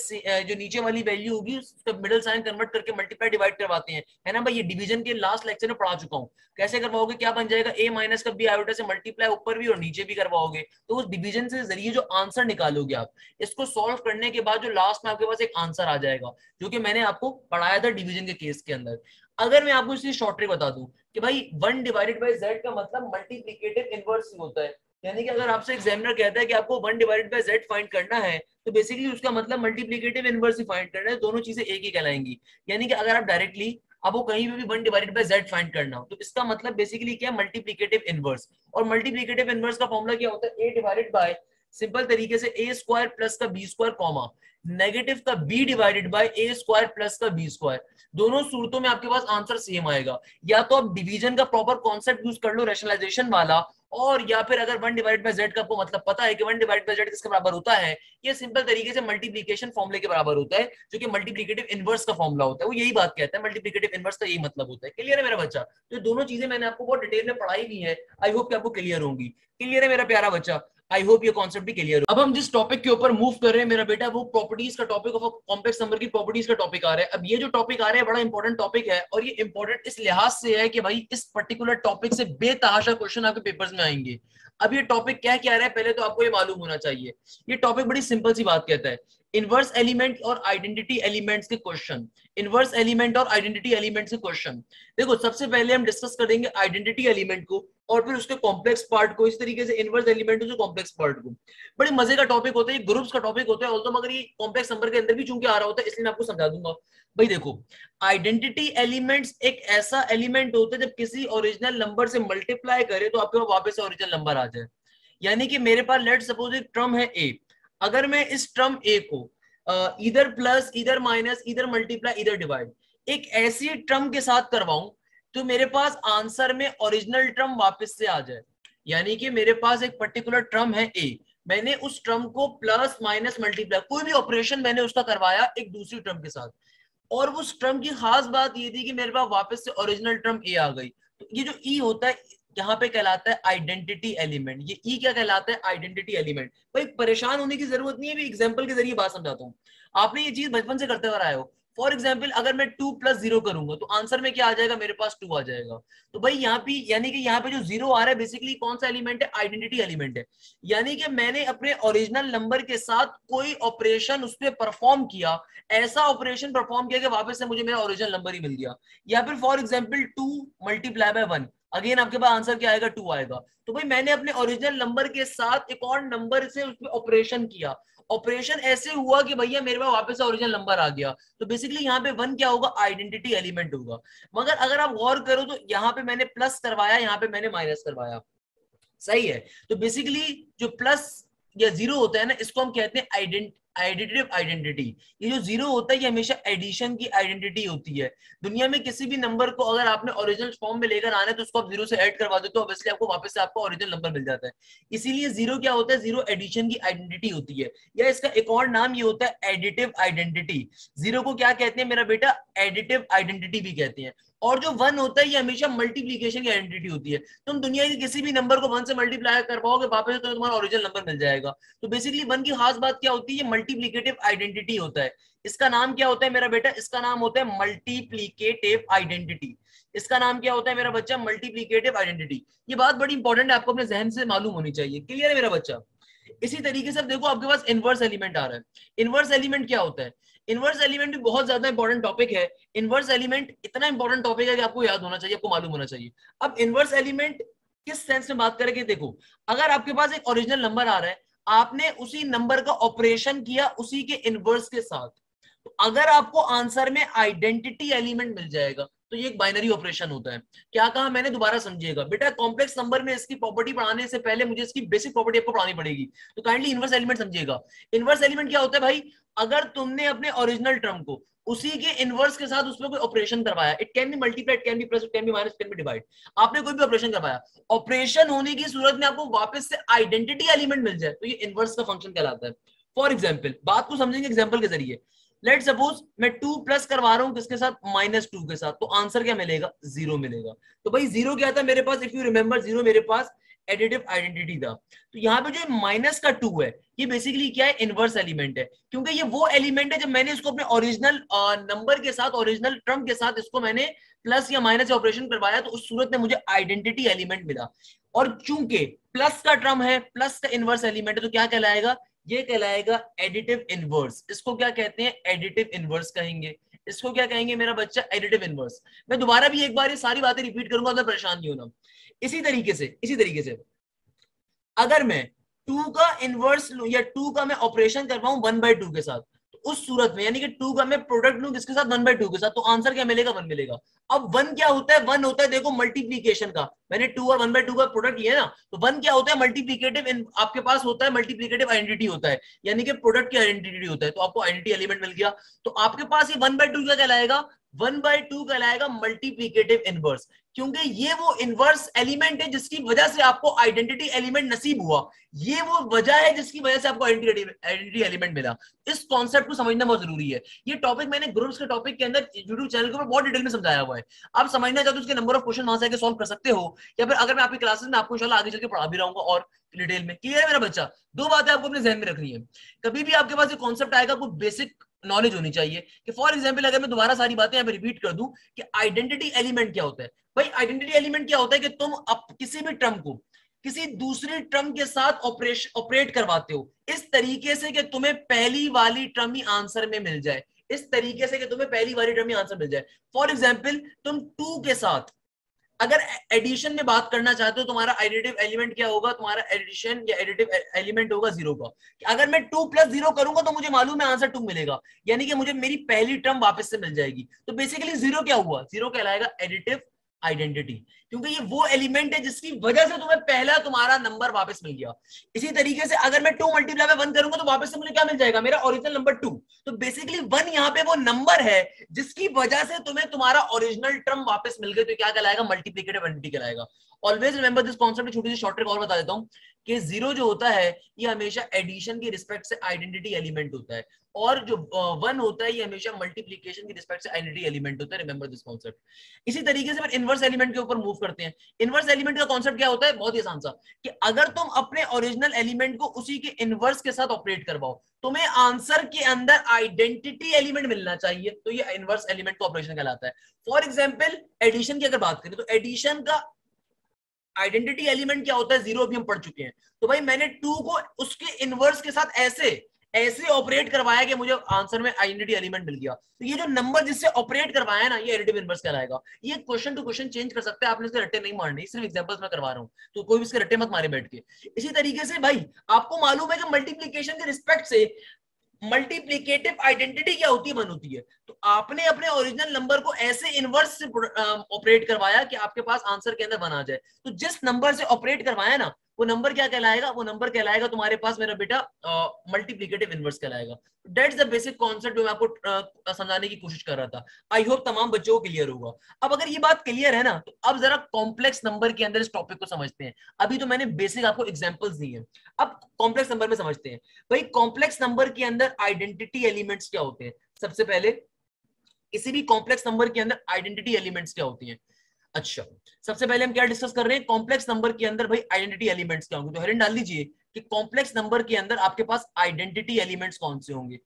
जो नीचे वाली वैल्यू होगी उसका मिडिल साइन कन्वर्ट करके मल्टीप्लाई डिवाइड करवाते हैं, है ना भाई। ये डिवीजन के लास्ट लेक्चर में पढ़ा चुका हूँ कैसे करवाओगे, क्या बन जाएगा a माइनस का b आयोटा से मल्टीप्लाई ऊपर भी और नीचे भी करवाओगे, तो उस डिवीजन से जरिए जो आंसर निकालोगे आप, इसको सॉल्व करने के बाद जो लास्ट में आपके पास एक आंसर आ जाएगा, जो कि मैंने आपको पढ़ाया था डिवीजन के केस के अंदर। अगर मैं आपको इसलिए शॉर्ट ट्रिक बता दूं कि भाई वन डिवाइडेड बाय z का मतलब मल्टीप्लिकेटिव इनवर्स होता है, यानी कि अगर आपसे एग्जामिनर कहता है कि आपको one divided by z find करना है, तो बेसिकली उसका मतलब मल्टीप्लिकेटिव इनवर्स ही फाइंड करना है, दोनों चीजें एक ही कहलाएंगी। यानी कि अगर आप डायरेक्टली आपको कहीं भी one divided by z find करना हो, तो इसका मतलब बेसिकली क्या है मल्टीप्लिकेटिव इनवर्स, और मल्टीप्लिकेटिव इनवर्स का फॉर्मूला क्या होता है, a डिवाइडेड बाय सिंपल तरीके से ए स्क्वायर प्लस का बी स्क्वायर कॉमा, नेगेटिव का B divided by A square plus का बी स्क्वायर, दोनों सूरतों में आपके पास आंसर सेम आएगा। या तो आप डिवीजन का प्रॉपर कॉन्सेप्ट यूज कर लो रेशनलाइजेशन वाला, और या फिर अगर वन डिवाइड बाय जेड का आपको मतलब पता है कि वन डिवाइड बाय जेड किसके बराबर होता है, ये सिंपल तरीके से मल्टीप्लीकेशन फॉर्मुले के बराबर होता है जो कि मल्टीप्लीकेटिव इनवर्स का फॉर्मुला होता है। वो यही बात कहता है, मल्टीप्लीकेटिव इनवर्स का यही मतलब होता है। क्लियर है मेरा बच्चा? तो दोनों चीजें मैंने आपको बहुत डिटेल में पढ़ाई हुई है, आई होप कि आपको क्लियर होंगी। क्लियर है मेरा प्यारा बच्चा? आई होप ये कॉन्सेप्ट भी क्लियर हो। अब हम जिस टॉपिक के ऊपर मूव कर रहे हैं मेरा बेटा, वो प्रॉपर्टीज का टॉपिक ऑफ कॉम्प्लेक्स नंबर की प्रॉपर्टीज का टॉपिक आ रहा है। अब ये जो टॉपिक आ रहा है बड़ा इंपॉर्टेंट टॉपिक है, और ये इंपॉर्टेंट इस लिहाज से है कि भाई इस पर्टिकुलर टॉपिक से बेतहाशा क्वेश्चन आपके पेपर्स में आएंगे। अब ये टॉपिक क्या क्या रहा है पहले तो आपको ये मालूम होना चाहिए। ये टॉपिक बड़ी सिंपल सी बात कहता है, इनवर्स एलिमेंट और आइडेंटिटी एलिमेंट्स के क्वेश्चन, इनवर्स एलिमेंट और आइडेंटिटी एलिमेंट्स के क्वेश्चन। देखो सबसे पहले हम डिस्कस करेंगे आइडेंटिटी एलिमेंट को और फिर उसके कॉम्प्लेक्स पार्ट को, इस तरीके से इनवर्स एलिमेंट से कॉम्प्लेक्स पार्ट को। बड़े मजे का टॉपिक होता है, ग्रुप्स का टॉपिक होता है, ऑल्दो मगर ये कॉम्प्लेक्स नंबर के अंदर भी चूंकि आ रहा होता है इसलिए मैं आपको समझा दूंगा। भाई देखो, आइडेंटिटी एलिमेंट्स एक ऐसा एलिमेंट होता है जब किसी ओरिजिनल नंबर से मल्टीप्लाई करे तो आपके पास वापस ओरिजिनल नंबर आ जाए। यानी कि मेरे पास लेट सपोज एक टर्म है ए, अगर मैं इस टर्म ए को इधर प्लस इधर माइनस इधर मल्टीप्लाई इधर डिवाइड एक ऐसी टर्म के साथ करवाऊं तो मेरे पास आंसर में ओरिजिनल टर्म वापस से आ जाए। यानी कि मेरे पास एक पर्टिकुलर टर्म है ए, मैंने उस टर्म को प्लस माइनस मल्टीप्लाई कोई भी ऑपरेशन मैंने उसका करवाया एक दूसरी टर्म के साथ, और उस टर्म की खास बात ये थी कि मेरे पास वापस से ओरिजिनल टर्म ए आ गई। तो ये जो ई होता है यहाँ पे कहलाता है आइडेंटिटी एलिमेंट। ये ई क्या कहलाता है? Identity element. भाई परेशान होने की जरूरत नहीं है, मैं एग्जांपल के जरिए बात समझाता हूँ। आपने ये चीज बचपन से करते हुए आए हो। फॉर एग्जाम्पल अगर मैं टू प्लस जीरो करूंगा तो आंसर में क्या आ जाएगा? मेरे पास टू आ जाएगा। तो भाई यहाँ पे यानी कि यहाँ पे जो जीरो आ रहा है बेसिकली कौन सा एलिमेंट है? आइडेंटिटी एलिमेंट है। यानी कि मैंने अपने ओरिजिनल नंबर के साथ कोई ऑपरेशन उस पर परफॉर्म किया, ऐसा ऑपरेशन परफॉर्म किया कि वापस से मुझे मेरा ओरिजिनल नंबर ही मिल गया। या फिर for example two multiply by one, again आपके पास आंसर क्या आएगा? टू आएगा। तो भाई मैंने अपने ओरिजिनल नंबर के साथ एक और नंबर से उस पर ऑपरेशन किया, ऑपरेशन ऐसे हुआ कि भैया मेरे पास वापस ओरिजिनल नंबर आ गया। तो बेसिकली यहाँ पे वन क्या होगा? आइडेंटिटी एलिमेंट होगा। मगर अगर आप गौर करो तो यहाँ पे मैंने प्लस करवाया, यहाँ पे मैंने माइनस करवाया, सही है। तो बेसिकली जो प्लस या जीरो होता है ना, इसको हम कहते हैं आइडेंट आइडेंटिटी आइडेंटिटी। ये जो जीरो होता है ये हमेशा एडिशन की आइडेंटिटी होती है। दुनिया में किसी भी नंबर को अगर आपने ओरिजिनल फॉर्म में लेकर आना है तो उसको आप जीरो से ऐड करवा दो तो ऑब्वियसली आपको वापस से आपका ओरिजिनल नंबर मिल जाता है। इसीलिए जीरो क्या होता है? जीरो एडिशन की आइडेंटिटी होती है, या इसका एक और नाम ये होता है एडिटिव आइडेंटिटी। जीरो को क्या कहते हैं मेरा बेटा? एडिटिव आइडेंटिटी भी कहते हैं। और जो वन होता है ये हमेशा मल्टीप्लीकेशन की आइडेंटिटी होती है। तुम दुनिया के किसी भी नंबर को वन से मल्टीप्लाई कर पाओगे, वापस तुम्हें तुम्हारा ओरिजिनल नंबर मिल जाएगा। तो बेसिकली वन की खास बात क्या होती है? मल्टीप्लीकेटिव आइडेंटिटी होता है। इसका नाम क्या होता है मेरा बेटा? इसका नाम होता है मल्टीप्लीकेटिव आइडेंटिटी। इसका नाम क्या होता है मेरा बच्चा? Multiplicative identity. ये बात बड़ी इंपॉर्टेंट है, आपको अपने जहन से मालूम होनी चाहिए। क्लियर है मेरा बच्चा? इसी तरीके से आप देखो आपके पास इनवर्स एलिमेंट आ रहा है। इनवर्स एलिमेंट क्या होता है? इनवर्स एलिमेंट भी बहुत ज्यादा इंपॉर्टेंट टॉपिक है। इनवर्स एलिमेंट इतना इंपॉर्टेंट टॉपिक है कि आपको याद होना चाहिए, आपको मालूम होना चाहिए। अब इनवर्स एलिमेंट किस सेंस में बात करेंगे? देखो अगर आपके पास एक ओरिजिनल नंबर आ रहा है, आपने उसी नंबर का ऑपरेशन किया उसी के इनवर्स के साथ, तो अगर आपको आंसर में आइडेंटिटी एलिमेंट मिल जाएगा। तो ये एक बाइनरी ऑपरेशन होता है। क्या कहा मैंने? दोबारा समझिएगा बेटा, कॉम्प्लेक्स नंबर में इसकी प्रॉपर्टी पढ़ाने से पहले मुझे इसकी बेसिक प्रॉपर्टी आपको पढ़ानी पड़ेगी। तो काइंडली इनवर्स एलिमेंट समझिएगा। इनवर्स एलिमेंट क्या होता है भाई? अगर तुमने अपने ओरिजिनल टर्म को उसी के इनवर्स के साथ उसमें कोई ऑपरेशन करवाया, it can be multiply, it can be plus, it can be minus, it can be divide, आपने कोई भी ऑपरेशन करवाया, ऑपरेशन होने की सूरत में आपको वापस से आइडेंटिटी एलिमेंट मिल जाए तो ये इनवर्स का फंक्शन कहलाता है। फॉर एग्जाम्पल बात को समझेंगे एग्जाम्पल के जरिए। लेट सपोज मैं टू प्लस करवा रहा हूँ किसके साथ? माइनस टू के साथ। तो आंसर क्या मिलेगा? जीरो मिलेगा। तो भाई जीरो क्या था मेरे पास? इफ यू रिमेम्बर, जीरो मेरे पास एडिटिव आइडेंटिटी था। तो यहाँ पे जो माइनस का टू है ये बेसिकली क्या है? इनवर्स एलिमेंट है, क्योंकि ये वो एलिमेंट है जब मैंने इसको अपने ओरिजिनल नंबर के साथ, ओरिजिनल टर्म के साथ इसको मैंने प्लस या माइनस ऑपरेशन करवाया तो उस सूरत में मुझे आइडेंटिटी एलिमेंट मिला। और चूंकि प्लस का टर्म है, प्लस का इनवर्स एलिमेंट है, तो क्या कहलाएगा? ये कहलाएगा एडिटिव इनवर्स। इसको क्या कहते हैं? एडिटिव इनवर्स कहेंगे। इसको क्या कहेंगे मेरा बच्चा? Additive inverse. मैं दोबारा भी एक बार ये सारी बातें रिपीट करूंगा, तो परेशान नहीं होना। इसी तरीके से इसी तरीके से अगर मैं टू का इनवर्स लूं या टू का मैं ऑपरेशन करवाऊं वन बाय टू के साथ, तो उस सूरत में यानी कि टू का मैं प्रोडक्ट लूं किसके साथ, वन बाई टू के साथ, तो आंसर क्या मिलेगा, वन मिलेगा। अब वन क्या होता है, वन होता है देखो मल्टीप्लीकेशन का, मैंने टू और वन बाई टू का प्रोडक्ट लिया ना, तो वन क्या होता है मल्टीप्लीकेटिव, आपके पास होता है मल्टीप्लीकेटिव आइडेंटिटी होता है यानी कि प्रोडक्ट की आइडेंटिटी होता है, तो आपको आइडेंटिटी एलिमेंट मिल गया। तो आपके पास ये वन बाई टू क्या कहलाएगा, वन बाई टू कहलाएगा मल्टीप्लीकेटिव इनवर्स, क्योंकि ये वो इनवर्स एलिमेंट है जिसकी वजह से आपको आइडेंटिटी एलिमेंट नसीब हुआ, ये वो वजह है जिसकी वजह से आपको आइडेंटिटी एलिमेंट मिला। इस कॉन्सेप्ट को समझना बहुत जरूरी है। ये टॉपिक मैंने ग्रुप्स के टॉपिक के अंदर यूट्यूब चैनल के ऊपर बहुत डिटेल में समझाया हुआ है, आप समझना चाहते हो उसके नंबर ऑफ क्वेश्चन वहां से आके सॉल्व कर सकते हो, या फिर अगर मैं आपकी क्लासेस में आपको इंशाल्लाह आगे चल के पढ़ा भी रहा हूँ और डिटेल में। क्लियर है मेरा बच्चा? दो बातें आपको अपने जहन में रखनी है, कभी भी आपके पास ये कॉन्सेप्ट आएगा आपको बेसिक नॉलेज होनी चाहिए कि फॉर एग्जांपल अगर मैं दोबारा सारी बातें यहाँ पे रिपीट कर दूं कि आइडेंटिटी एलिमेंट क्या होता है। भाई आइडेंटिटी एलिमेंट क्या होता है कि तुम अब किसी भी टर्म को किसी दूसरी टर्म के साथ ऑपरेशन ऑपरेट करवाते हो इस तरीके से कि तुम्हें पहली वाली टर्म ही आंसर में मिल जाए, इस तरीके से कि तुम्हें पहली वाली टर्म ही आंसर मिल जाए। फॉर एग्जाम्पल तुम टू के साथ अगर एडिशन में बात करना चाहते हो तुम्हारा एडिटिव एलिमेंट क्या होगा, तुम्हारा एडिशन या एडिटिव एलिमेंट होगा जीरो का, कि अगर मैं टू प्लस जीरो करूंगा तो मुझे मालूम है आंसर टू मिलेगा, यानी कि मुझे मेरी पहली टर्म वापस से मिल जाएगी। तो बेसिकली जीरो क्या हुआ, जीरो कहलाएगा एडिटिव आइडेंटिटी, क्योंकि ये वो एलिमेंट है जिसकी वजह से तुम्हें पहला तुम्हारा नंबर वापस मिल गया। इसी तरीके से अगर मैं टू मल्टीप्लाई में वन करूंगा तो वापस से मुझे क्या मिल जाएगा, मेरा ओरिजिनल नंबर टू। तो बेसिकली वन यहाँ पे वो नंबर है जिसकी वजह से तुम्हें तुम्हारा ओरिजिनल टर्म वापस मिल गया, तो क्या कहलाएगा, मल्टीप्लिकेटिव आइडेंटिटी कहलाएगा। Always remember this concept. छोटी सी शॉर्ट ट्रिक और बता देता हूँ कि जीरो जो होता है ये हमेशा एडिशन की रिस्पेक्ट से आइडेंटिटी एलिमेंट होता है, और जो वन होता है ये हमेशा मल्टीप्लिकेशन की रिस्पेक्ट से आइडेंटिटी एलिमेंट होता है। Remember this concept. इसी तरीके से फिर इनवर्स एलिमेंट के ऊपर मूव करते हैं। इनवर्स एलिमेंट का कॉन्सेप्ट क्या होता है, बहुत ही आसान सा, कि अगर तुम अपने ओरिजिनल एलिमेंट को उसी के इनवर्स के साथ ऑपरेट करवाओ, तुम्हें आंसर के अंदर आइडेंटिटी एलिमेंट मिलना चाहिए, तो ये इनवर्स एलिमेंट का ऑपरेशन कहलाता है। फॉर एग्जाम्पल एडिशन की अगर बात करें तो एडिशन का आइडेंटिटी एलिमेंट क्या होता है, जीरो, अभी हम पढ़ चुके हैं। तो भाई मैंने टू को उसके इनवर्स के साथ ऐसे ऐसे ऑपरेट करवाया कि मुझे आंसर में आइडेंटिटी एलिमेंट मिल गया। तो ये जो नंबर जिससे ऑपरेट करवाया ना ये एडिटिव इनवर्स कहलाएगा। ये क्वेश्चन टू क्वेश्चन चेंज कर सकते हैं, आपने इसके रट्टे नहीं मारने, सिर्फ एग्जांपल्स में करवा रहा हूँ, तो कोई भी इसके रट्टे मत मारे बैठ के। इसी तरीके से भाई आपको मालूम है कि मल्टीप्लीकेशन के रिस्पेक्ट से मल्टीप्लीकेटिव आइडेंटिटी क्या होती है, वन होती है। तो आपने अपने ओरिजिनल नंबर को ऐसे इनवर्स से ऑपरेट करवाया कि आपके पास आंसर के अंदर वन आ जाए। तो जिस नंबर से ऑपरेट करवाया ना वो नंबर क्या कहलाएगा, वो नंबर कहलाएगा तुम्हारे पास मेरा बेटा मल्टीप्लिकेटिव इनवर्स कहलाएगा। दैट्स द बेसिक कॉन्सेप्ट जो मैं आपको uh, समझाने की कोशिश कर रहा था। आई होप तमाम बच्चों को क्लियर होगा। अब अगर ये बात क्लियर है ना तो अब जरा कॉम्प्लेक्स नंबर के अंदर इस टॉपिक को समझते हैं। अभी तो मैंने बेसिक आपको एग्जाम्पल्स दी है, अब कॉम्प्लेक्स नंबर में समझते हैं। भाई कॉम्प्लेक्स नंबर के अंदर आइडेंटिटी एलिमेंट्स क्या होते हैं, सबसे पहले किसी भी कॉम्प्लेक्स नंबर के अंदर आइडेंटिटी एलिमेंट्स क्या होती हैं। अच्छा सबसे पहले हम क्या डिस्कस कर रहे हैं, कॉम्प्लेक्स नंबर के अंदर भाई आइडेंटिटी एलिमेंट्स क्या होंगे। तो हेडिंग डाल लीजिए कि कॉम्प्लेक्स नंबर के अंदर आपके पास आइडेंटिटी एलिमेंट्स कौन से होंगे।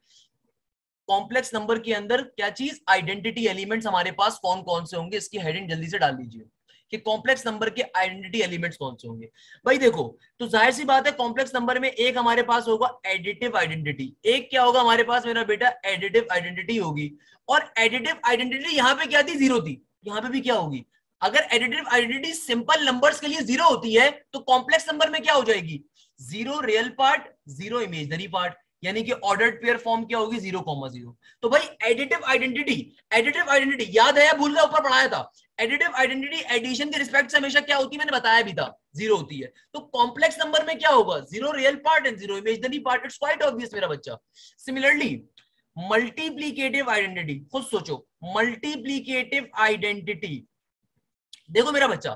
कॉम्प्लेक्स नंबर के अंदर क्या चीज, आइडेंटिटी एलिमेंट्स हमारे पास कौन कौन से होंगे, इसकी हेडिंग जल्दी से डाल लीजिए कि कॉम्प्लेक्स नंबर के आइडेंटिटी एलिमेंट्स कौन से होंगे। भाई देखो तो जाहिर सी बात है कॉम्प्लेक्स नंबर में एक हमारे पास होगा एडिटिव आइडेंटिटी, एक क्या होगा हमारे पास मेरा बेटा एडिटिव आइडेंटिटी होगी, और एडिटिव आइडेंटिटी यहाँ पे क्या थी, जीरो थी, यहाँ पे भी क्या होगी। अगर एडिटिव आइडेंटिटी सिंपल नंबर्स के लिए जीरो होती है तो कॉम्प्लेक्स नंबर में क्या हो जाएगी, zero real part, zero imaginary part, यानी कि ऑर्डर्ड पेयर फॉर्म क्या होगी, जीरो कॉमा जीरो। तो भाई एडिटिव आइडेंटिटी, एडिटिव आइडेंटिटी याद है या भूल गया, ऊपर पढ़ाया था। एडिटिव आइडेंटिटी एडिशन के रिस्पेक्ट से हमेशा क्या होती है, मैंने बताया भी था, जीरो होती है। तो कॉम्प्लेक्स नंबर में क्या होगा, zero real part and zero imaginary part, it's quite obvious मेरा बच्चा। सिमिलरली मल्टीप्लीकेटिव आइडेंटिटी, खुद सोचो मल्टीप्लीकेटिव आइडेंटिटी, देखो मेरा बच्चा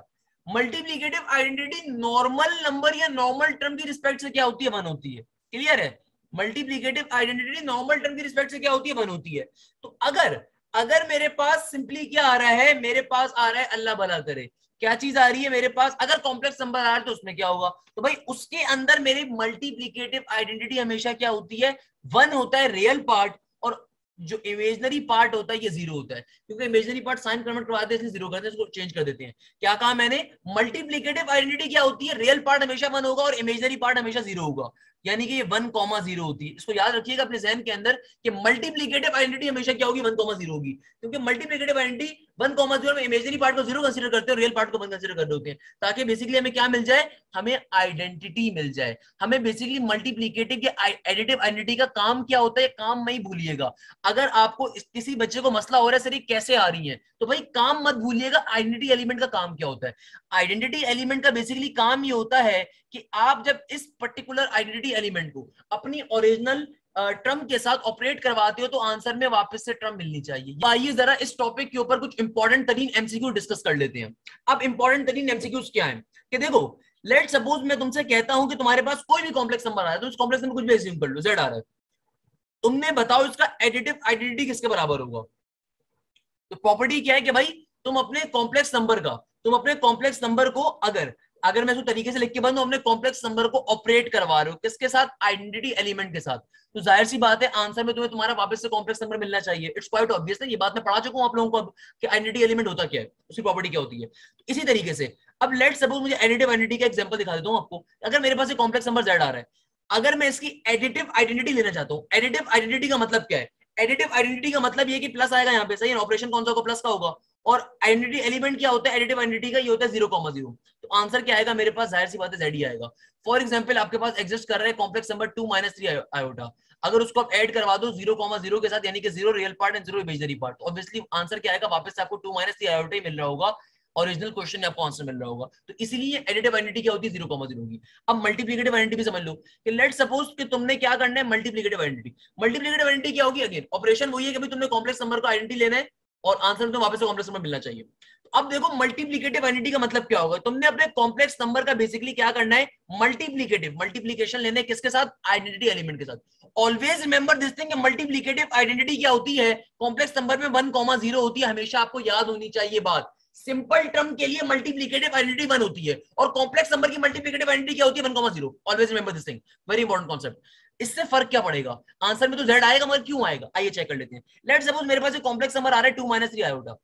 मल्टीप्लीकेटिव आइडेंटिटी नॉर्मल नंबर या नॉर्मल टर्म की रिस्पेक्ट से क्या होती है, वन होती है। क्लियर है, मल्टीप्लीकेटिव आइडेंटिटी नॉर्मल टर्म की रिस्पेक्ट से क्या होती है, वन होती है। तो अगर अगर मेरे पास सिंपली क्या आ रहा है, मेरे पास आ रहा है अल्लाह भला करे, क्या चीज आ रही है मेरे पास, अगर कॉम्प्लेक्स नंबर आ रहा है तो उसमें क्या होगा, तो भाई उसके अंदर मेरे मल्टीप्लीकेटिव आइडेंटिटी हमेशा क्या होती है, वन होता है रियल पार्ट, और जो इमेजिनरी पार्ट होता है ये जीरो होता है, क्योंकि इमेजिनरी पार्ट साइन कन्वर्ट करवाते हैं, जीरो करते हैं, इसको चेंज कर देते हैं। क्या कहा मैंने, मल्टीप्लिकेटिव आइडेंटिटी क्या होती है, रियल पार्ट हमेशा वन होगा और इमेजिनरी पार्ट हमेशा जीरो होगा। यानी कि ये वन कॉमा जीरो होती है। इसको याद रखिएगा अपने जहन के अंदर कि मल्टीप्लिकेटिव आइडेंटिटी हमेशा क्या होगी, वन कॉमा जीरो होगी, क्योंकि multiplicative identity one comma zero में इमेजिनरी पार्ट को जीरो कंसीडर करते हैं और रियल पार्ट को वन कंसीडर कर देते हैं, ताकि बेसिकली हमें क्या मिल जाए, हमें आइडेंटिटी मिल जाए। हमें बेसिकली मल्टीप्लीकेटिव एडिटिव आइडेंटिटी का काम क्या होता है, काम नहीं भूलिएगा। अगर आपको किसी बच्चे को मसला हो रहा है सर ये कैसे आ रही है, तो भाई काम मत भूलिएगा, आइडेंटिटी एलिमेंट का काम क्या होता है। आइडेंटिटी एलिमेंट का बेसिकली काम ये होता है कि आप जब इस पर्टिकुलर आइडेंटिटी एलिमेंट को अपनी ओरिजिनल टर्म के साथ ऑपरेट करवाते हो तो आंसर में वापस से टर्म मिलनी चाहिए। आइए जरा इस टॉपिक के ऊपर कुछ इंपॉर्टेंट तरीन एमसीक्यू डिस्कस कर लेते हैं। अब इंपॉर्टेंट तरीन एमसीक्यूज क्या है कि देखो, लेट सपोज मैं तुमसे कहता हूं कि तुम्हारे पास कोई भी कॉम्प्लेक्स नंबर आ रहा है, तो उस कॉम्प्लेक्स नंबर कुछ भी एज्यूम कर लो, जेड आ रहा है, तुमने बताओ इसका एडिटिव आइडेंटिटी किसके बराबर होगा। तो प्रॉपर्टी क्या है कि भाई तुम अपने कॉम्प्लेक्स नंबर का तुम अपने कॉम्प्लेक्स नंबर को अगर अगर मैं इस तरीके से लिख के बनूं, अपने कॉम्प्लेक्स नंबर को ऑपरेट करवा रहे हो किसके साथ, आइडेंटिटी एलिमेंट के साथ, तो जाहिर सी बात है आंसर में तुम्हें तुम्हारा वापस से कॉम्प्लेक्स नंबर मिलना चाहिए। इट्स क्वाइट ऑब्वियस है, ये बात मैं पढ़ा चुका हूं आप लोगों को अब कि आइडेंटिटी एलिमेंट होता क्या है, उसकी प्रॉपर्टी क्या होती है। इसी तरीके से अब लेट सपोज मुझे एडिटिव आइडेंटिटी का एग्जांपल दिखा देता हूं आपको। अगर मेरे पास एक कॉम्प्लेक्स नंबर जेड आ रहा है, अगर मैं इसकी एडिटिव आइडेंटिटी लेना चाहता हूँ, एडिटिव आइडेंटिटी का मतलब क्या है, एडिटिव आइडेंटिटी का मतलब ये कि प्लस आएगा यहाँ पे, सही है, ऑपरेशन कौन सा होगा, प्लस का होगा, और आइडेंटिटी एलिमेंट क्या होता है, एडिटिव आइडेंटिटी का ये होता है जीरो कॉमा जीरो, तो आंसर क्या आएगा मेरे पास, जाहिर सी बात है जेड ही आएगा। फॉर एग्जांपल आपके पास एग्जिस्ट कर रहा है complex number two minus three iota, अगर उसको आप ऐड करवा दो जीरो कॉमा जीरो के साथ, यानी कि zero real part and zero imaginary part, obviously answer क्या आएगा, वापस से आपको टू माइनस थ्री आयोटा ही मिल रहा होगा, ओरिजिनल क्वेश्चन में आपको आंसर मिल रहा होगा। तो इसलिए एडिटिव आइडेंटिटी क्या होती है, जीरो कॉमा जीरो होगी। अब मल्टीप्लिकेटिव आइडेंटिटी समझ लो कि लेट सपोज कि तुमने क्या करना है, मल्टीप्लिकेटिव आइडेंटिटी मल्टीप्लिकेटिव आइडेंटिटी क्या होगी, अगेन ऑपरेशन वही है कि तुमने कॉम्प्लेक्स नंबर का आइडेंटिटी लेना है और आंसर तो वापस से कॉम्प्लेक्स नंबर मिलना चाहिए। तो अब देखो मल्टीप्लिकेटिव आइडेंटिटी का मतलब क्या होगा, तुमने अपने कॉम्प्लेक्स नंबर का बेसिकली क्या करना है, मल्टीप्लिकेटिव मल्टीप्लिकेशन लेने किसके साथ, आइडेंटिटी एलिमेंट के साथ। Always remember this thing, multiplicative identity क्या होती है, कॉम्प्लेक्स नंबर में वन कॉमा जीरो होती है, हमेशा आपको याद होनी चाहिए बात। सिंपल टर्म के लिए मल्टीप्लिकेटिव आइडेंटिटी वन होती है और कॉम्प्लेक्स नंबर की मल्टीप्लिकेटिव आइडेंटिटी क्या होती है, one comma zero. Always remember this thing, very important concept. इससे फर्क क्या पड़ेगा, आंसर में तो जेड आएगा, मगर क्यों आएगा आइए चेक कर लेते हैं। लेट्स सपोज मेरे पास एक कॉम्प्लेक्स नंबर आ रहा है टू माइनस थ्री आयोटा,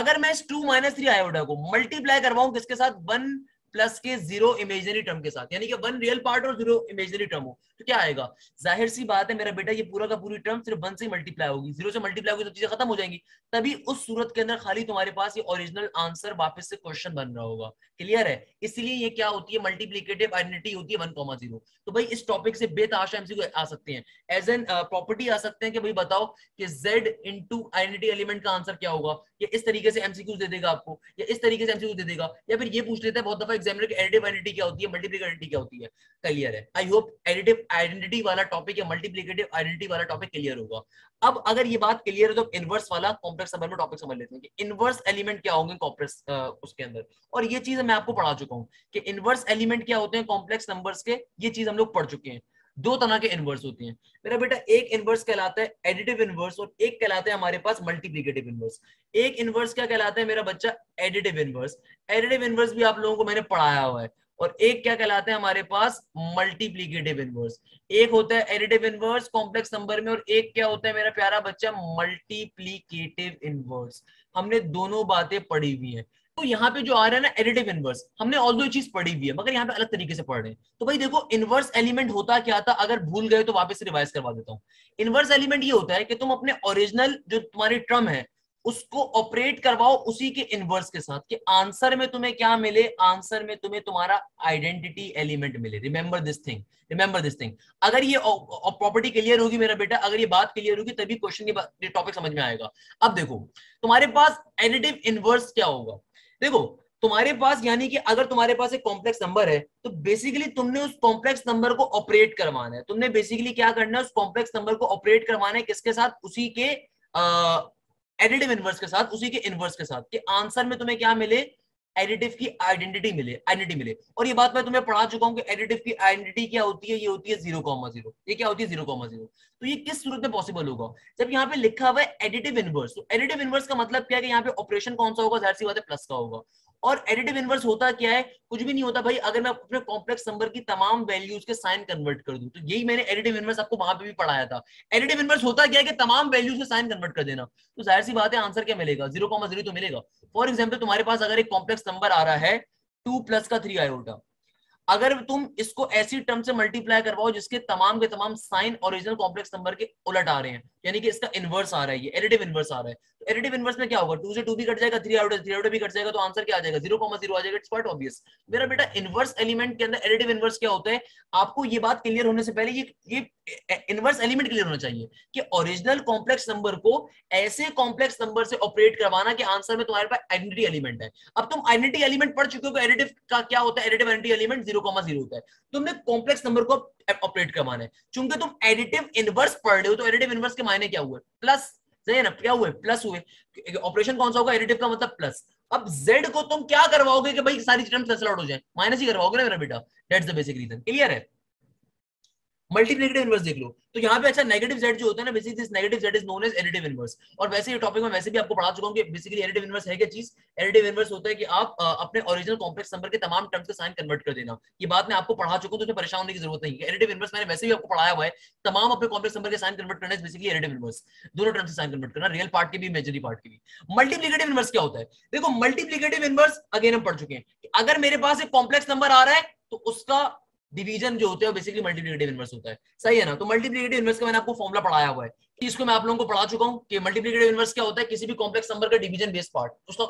अगर मैं इस टू माइनस थ्री आयोटा को मल्टीप्लाई करवाऊं किसके साथ, वन प्लस के जीरो इमेजिनरी टर्म के साथ, यानी कि वन रियल पार्ट और जीरो इमेजिनरी टर्म हो, तो क्या आएगा, जाहिर सी बात है मेरा बेटा ये पूरा का पूरी टर्म सिर्फ वन से मल्टीप्लाई होगी, जीरो से मल्टीप्लाई होगी तो चीजें खत्म हो जाएंगी, तभी उस सूरत के अंदर खाली तुम्हारे पास ये ओरिजिनल आंसर वापस से क्वेश्चन बन रहा होगा। क्लियर है, इसलिए ये क्या होती है, मल्टीप्लिकेटिव आइडेंटिटी होती है वन कॉमा जीरो। तो भाई इस टॉपिक से बेतहाशा एमसीक्यू आ सकते हैं, एज एन प्रॉपर्टी आ सकते हैं कि भाई बताओ कि जेड इंटू आइडेंटिटी एलिमेंट का आंसर क्या होगा, या इस तरीके से एमसीक्यू दे देगा आपको, या इस तरीके से एमसीक्यू दे देगा, या फिर ये पूछ लेता है बहुत दफा एग्जामिनर कि एडिटिव आइडेंटिटी क्या होती है, मल्टीप्लिकेटिव आइडेंटिटी क्या होती है। क्लियर है, आई होप एडिटिव आइडेंटिटी वाला टॉपिक या मल्टीप्लिकेटिव आइडेंटिटी वाला टॉपिक क्लियर होगा। अब अगर ये बात क्लियर है तो इनवर्स वाला कॉम्प्लेक्स नंबर में टॉपिक समझ लेते हैं कि इनवर्स एलिमेंट क्या होंगे कॉम्प्लेक्स उसके अंदर, और ये चीज मैं आपको पढ़ा चुका हूं कि इनवर्स एलिमेंट क्या होते हैं कॉम्प्लेक्स नंबर्स के, ये चीज हम लोग पढ़ चुके हैं। दो तरह के इनवर्स होते हैं मेरा बेटा, एक इनवर्स कहलाता है एडिटिव इनवर्स और एक कहलाता है हमारे पास मल्टीप्लिकेटिव इनवर्स। एक इनवर्स क्या कहलाता है मेरा बच्चा, एडिटिव इनवर्स, एडिटिव इनवर्स भी आप लोगों को मैंने पढ़ाया हुआ है, और एक क्या कहलाता है हमारे पास मल्टीप्लिकेटिव इनवर्स। एक होता है एडिटिव इनवर्स कॉम्प्लेक्स नंबर में और एक क्या होता है मेरा प्यारा बच्चा, मल्टीप्लिकेटिव इनवर्स। हमने दोनों बातें पढ़ी हुई है, तो यहाँ पे जो आ रहा है ना एडिटिव इनवर्स, हमने ऑल दो चीज पढ़ी हुई है मगर यहाँ पे अलग तरीके से पढ़ रहे हैं। तो भाई देखो इनवर्स एलिमेंट होता क्या था, अगर भूल गए तो वापस रिवाइज करवा देता हूँ। इनवर्स एलिमेंट ये होता है कि तुम अपने ओरिजिनल जो तुम्हारी टर्म है उसको ऑपरेट करवाओ उसी के इनवर्स के साथ, कि आंसर में तुम्हें क्या मिले, आंसर में तुम्हें तुम्हारा आइडेंटिटी एलिमेंट मिले। Remember this thing, remember this thing. अगर ये प्रॉपर्टी क्लियर होगी मेरा बेटा, अगर ये बात क्लियर होगी तभी क्वेश्चन के टॉपिक समझ में आएगा। अब देखो तुम्हारे पास एडिटिव इनवर्स क्या होगा, देखो तुम्हारे पास यानी कि अगर तुम्हारे पास एक कॉम्प्लेक्स नंबर है तो बेसिकली तुमने उस कॉम्प्लेक्स नंबर को ऑपरेट करवाना है, तुमने बेसिकली क्या करना है, उस कॉम्प्लेक्स नंबर को ऑपरेट करवाना है किसके साथ, उसी के एडिटिव इनवर्स के साथ, उसी के इनवर्स के साथ, कि आंसर में तुम्हें क्या मिले, एडिटिव की आइडेंटिटी मिले, आइडेंटिटी मिले। और ये बात मैं तुम्हें पढ़ा चुका हूं कि एडिटिव की आइडेंटिटी क्या होती है, ये होती है जीरो कॉमा जीरो, ये क्या होती है जीरो कॉमा जीरो। तो ये किस सूरत में पॉसिबल होगा, जब यहाँ पे लिखा हुआ है एडिटिव इनवर्स, तो एडिटिव इनवर्स का मतलब क्या है कि यहाँ पे ऑपरेशन कौन सा होगा, जाहिर सी बात है प्लस का होगा। और एडिटिव इनवर्स होता क्या है, कुछ भी नहीं होता भाई, अगर मैं अपने कॉम्प्लेक्स नंबर की तमाम वैल्यूज के साइन कन्वर्ट कर दूं, तो यही मैंने एडिटिव इनवर्स आपको वहां पे भी पढ़ाया था। एडिटिव इनवर्स होता क्या है कि तमाम वैल्यूज के साइन कन्वर्ट कर देना, तो जाहिर सी बात है आंसर क्या मिलेगा, जीरो कॉमा जीरो तो मिलेगा। फॉर एग्जाम्पल तुम्हारे पास अगर एक कॉम्प्लेक्स नंबर आ रहा है टू प्लस का थ्री आयोटा, अगर तुम इसको ऐसी टर्म से मल्टीप्लाई करवाओ जिसके तमाम के तमाम साइन ओरिजिनल कॉम्प्लेक्स नंबर के उलट आ रहे हैं, यानी कि इसका इनवर्स आ रहा है, ये एडिटिव इनवर्स आ रहा है। तो एडिटिव इनवर्स में क्या होगा, टू से टू भी कट जाएगा, थ्री आउट थ्री आउट भी कट जाएगा, तो आंसर क्या आ जाएगा, जीरो कॉमा जीरो आ जाएगा। इट्स क्वाइट ऑब्वियस मेरा बेटा। इनवर्स एलिमेंट के अंदर एडिटिव इनवर्स क्या होता है, आपको ये बात क्लियर होने से पहले ये ये इनवर्स एलिमेंट क्लियर होना चाहिए कि ओरिजिनल कॉम्प्लेक्स नंबर को ऐसे कॉम्प्लेक्स नंबर से ऑपरेट करवाना कि आंसर में तुम्हारे पास आइडेंटिटी एलिमेंट है। अब तुम आइडेंटिटी एलिमेंट पढ़ चुके हो, एडिटिव का क्या होता है, additive identity element zero comma zero होता है। तुमने कॉम्प्लेक्स नंबर को ऑपरेट करवाना है, चूंकि तुम एडिटिव इनवर्स पढ़ रहे हो तो एडिटिव इनवर्स के मायने क्या हुए, प्लस, सही है ना, क्या हुए प्लस हुए। ऑपरेशन कौन सा होगा, एडिटिव का मतलब प्लस। अब z को तुम क्या करवाओगे कि भाई सारी टर्म्स कैंसिल आउट हो जाए, माइनस ही करवाओगे ना मेरा बेटा, that's the basic reason. Clear है। मल्टीप्लिकेटिव इनवर्स देख लो तो यहाँ पे अच्छा नेगेटिव z जो होता है ना, basically this negative z is known as additive inverse. और वैसे ये टॉपिक में वैसे भी आपको पढ़ा चुका हूं कि बेसिकली एडिटिव इनवर्स है क्या चीज। एडिटिव इनवर्स होता है कि आप आ, अपने ओरिजिनल कॉम्प्लेक्स नंबर के तमाम टर्म्स के साइन कन्वर्ट कर देना। ये बात मैं आपको पढ़ा चुका हूं तो उसमें परेशान होने की जरूरत नहीं है। एडिटिव इनवर्स मैंने वैसे भी आपको पढ़ाया हुआ है, तमाम अपने कॉम्प्लेक्स नंबर के साइन कन्वर्ट करना, बेसिकली एडिटिव इनवर्स। दोनों टर्म्स से साइन कन्वर्ट करना, रियल पार्ट के भी, इमेजिनरी पार्ट के भी। मल्टीप्लिकेटिव इनवर्स क्या होता है, देखो मल्टीप्लिकेटिव इनवर्स अगेन हम पढ़ चुके हैं कि अगर मेरे पास एक कॉम्प्लेक्स नंबर आ रहा है तो उसका डिवीजन जो होता है बेसिकली मल्टीप्लिकेटिव इनवर्स होता है, सही है ना। तो मल्टीप्लिकेटिव इनवर्स का मैंने आपको फॉर्मुला पढ़ाया हुआ है, इसको मैं आप लोगों को पढ़ा चुका हूं कि मल्टीप्लिकेटिव इनवर्स क्या होता है, किसी भी कॉम्प्लेक्स नंबर का डिवीजन बेस्ड पार्ट उसका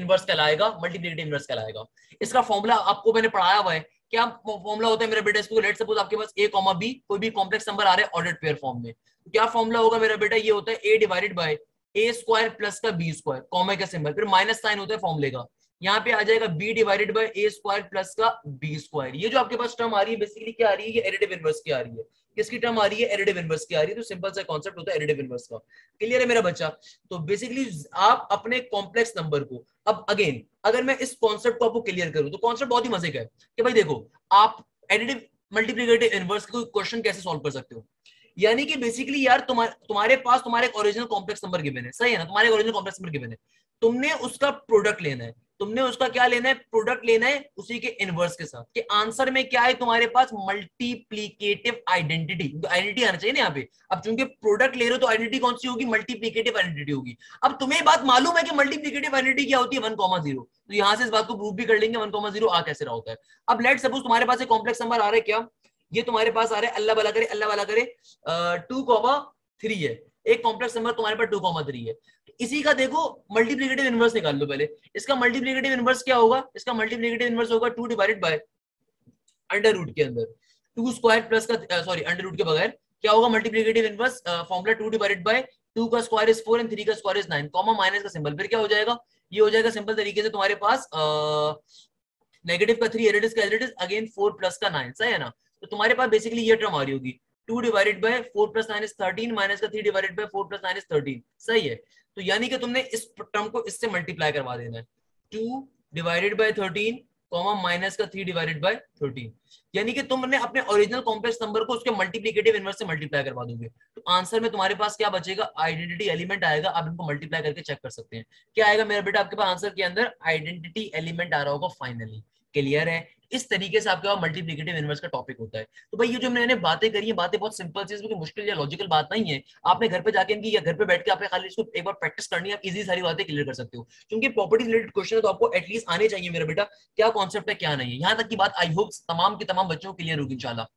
इनवर्स कहलाएगा, मल्टीप्लिकेटिव इनवर्स कहलाएगा। इसका फॉर्मुला आपको मैंने पढ़ाया हुआ है, क्या फॉर्मुला होता है मेरा बेटा, इसको लेट्स सपोज आपके पास a कॉमा b कोई भी कॉम्प्लेक्स नंबर आ रहा है ऑर्डर्ड पेयर फॉर्म में, तो क्या फॉर्मुला होगा मेरा बेटा, ये होता है a divided by a square plus का b स्क्वायर, कॉमा का सिंबल, फिर माइनस साइन होता है फॉर्मुले का, यहाँ पे आ जाएगा b divided by a square plus का b स्क्वायर। ये जो आपके पास टर्म आ रही है बेसिकली क्या आ रही है, ये एडिटिव इनवर्स की आ रही है। किसकी टर्म आ रही है, एडिटिव इनवर्स की आ रही है। तो सिंपल सा कॉन्सेप्ट होता है एडिटिव इनवर्स का। क्लियर है मेरा बच्चा। तो बेसिकली आप अपने कॉम्प्लेक्स नंबर को, अब अगेन अगर मैं इस कॉन्सेप्ट को आपको क्लियर करूं तो कॉन्सेप्ट बहुत ही मजे का है कि भाई देखो आप एडिटिव मल्टीप्लिकेटिव इनवर्स का क्वेश्चन कैसे सोल्व कर सकते हो। यानी कि बेसिकली यार तुम्हारे तुम्हारे पास तुम्हारे ओरिजिनल कॉम्प्लेक्स नंबर गिवन है, सही है ना, तुम्हारे ओरिजिनल कॉम्प्लेक्स नंबर गिवन है, तुमने उसका प्रोडक्ट लेना है, तुमने उसका क्या लेना है, प्रोडक्ट लेना है उसी के इनवर्स के साथ कि आंसर में क्या है तुम्हारे पास, मल्टीप्लिकेटिव आइडेंटिटी। आइडेंटिटी आना चाहिए ना यहाँ पे। अब चूंकि प्रोडक्ट ले रहे हो तो आइडेंटिटी कौन सी होगी, मल्टीप्लिकेटिव आइडेंटिटी होगी। अब तुम्हें बात मालूम है कि मल्टीप्लिकेटिव आइडेंटिटी क्या होती है, वन कॉमा जीरो, तो यहाँ से इस बात को प्रूव भी कर लेंगे वन कॉमा जीरो आ कैसे रहा होता है। अब लेट सपोज तुम्हारे पास एक कॉम्प्लेक्स नंबर आ रहा है, क्या ये तुम्हारे पास आ रहा है, अल्लाह वाला करे अल्लाह वाला करे टू कॉमा थ्री है, एक कॉम्प्लेक्स नंबर तुम्हारे पास टू कॉमा थ्री है, इसी का देखो मल्टीप्लिकेटिव इनवर्स निकाल लो पहले। इसका मल्टीप्लिकेटिव इनवर्स क्या होगा, इसका मल्टीप्लिकेटिव इनवर्स होगा two divided by under root के अंदर टू स्क्वायर प्लस का, सॉरी अंडर रूट के बगैर क्या होगा multiplicative inverse, formula two divided by two का square is four and three का square is nine, comma minus का सिंबल, फिर क्या हो जाएगा, ये हो जाएगा सिंपल तरीके से तुम्हारे पास नेगेटिव uh, का थ्री एडिट का एडिट अगेन फोर प्लस का नाइन, सही है ना। तो तुम्हारे पास बेसिकली ये टर्म आ रही होगी two divided by four plus nine is thirteen minus का three divided by four plus nine is thirteen, सही है। तो यानी कि तुमने इस टर्म को इससे मल्टीप्लाई करवा देना है, two divided by thirteen comma minus का थ्री डिवाइडेड बाय थर्टीन, यानी कि तुमने अपने ओरिजिनल कॉम्प्लेक्स नंबर को उसके मल्टीप्लिकेटिव इनवर्स से मल्टीप्लाई करवा दोगे तो आंसर में तुम्हारे पास क्या बचेगा, आइडेंटिटी एलिमेंट आएगा। आप इनको मल्टीप्लाई करके चेक कर सकते हैं क्या आएगा मेरा बेटा, आपके पास आंसर के अंदर आइडेंटिटी एलिमेंट आ रहा होगा फाइनली। क्लियर है। इस तरीके से आपका मल्टीप्लिकेटिव इनवर्स का टॉपिक होता है। तो भाई ये जो मैंने बातें करी है, बातें बहुत सिंपल चीज है, मुश्किल या लॉजिकल बात नहीं है। आपने घर पे जाके इनकी या घर पे बैठ के आपने खाली इसको एक बार प्रैक्टिस करनी है, आप इजी सारी बातें क्लियर कर सकते हो। क्योंकि प्रॉपर्टी रिलेटेड क्वेश्चन है तो आपको एटलीस्ट आने चाहिए मेरा बेटा, क्या कॉन्सेप्ट है क्या नहीं है। यहाँ तक की बात आई होप तमाम के तमाम बच्चों को क्लियर होगी इंशाल्लाह।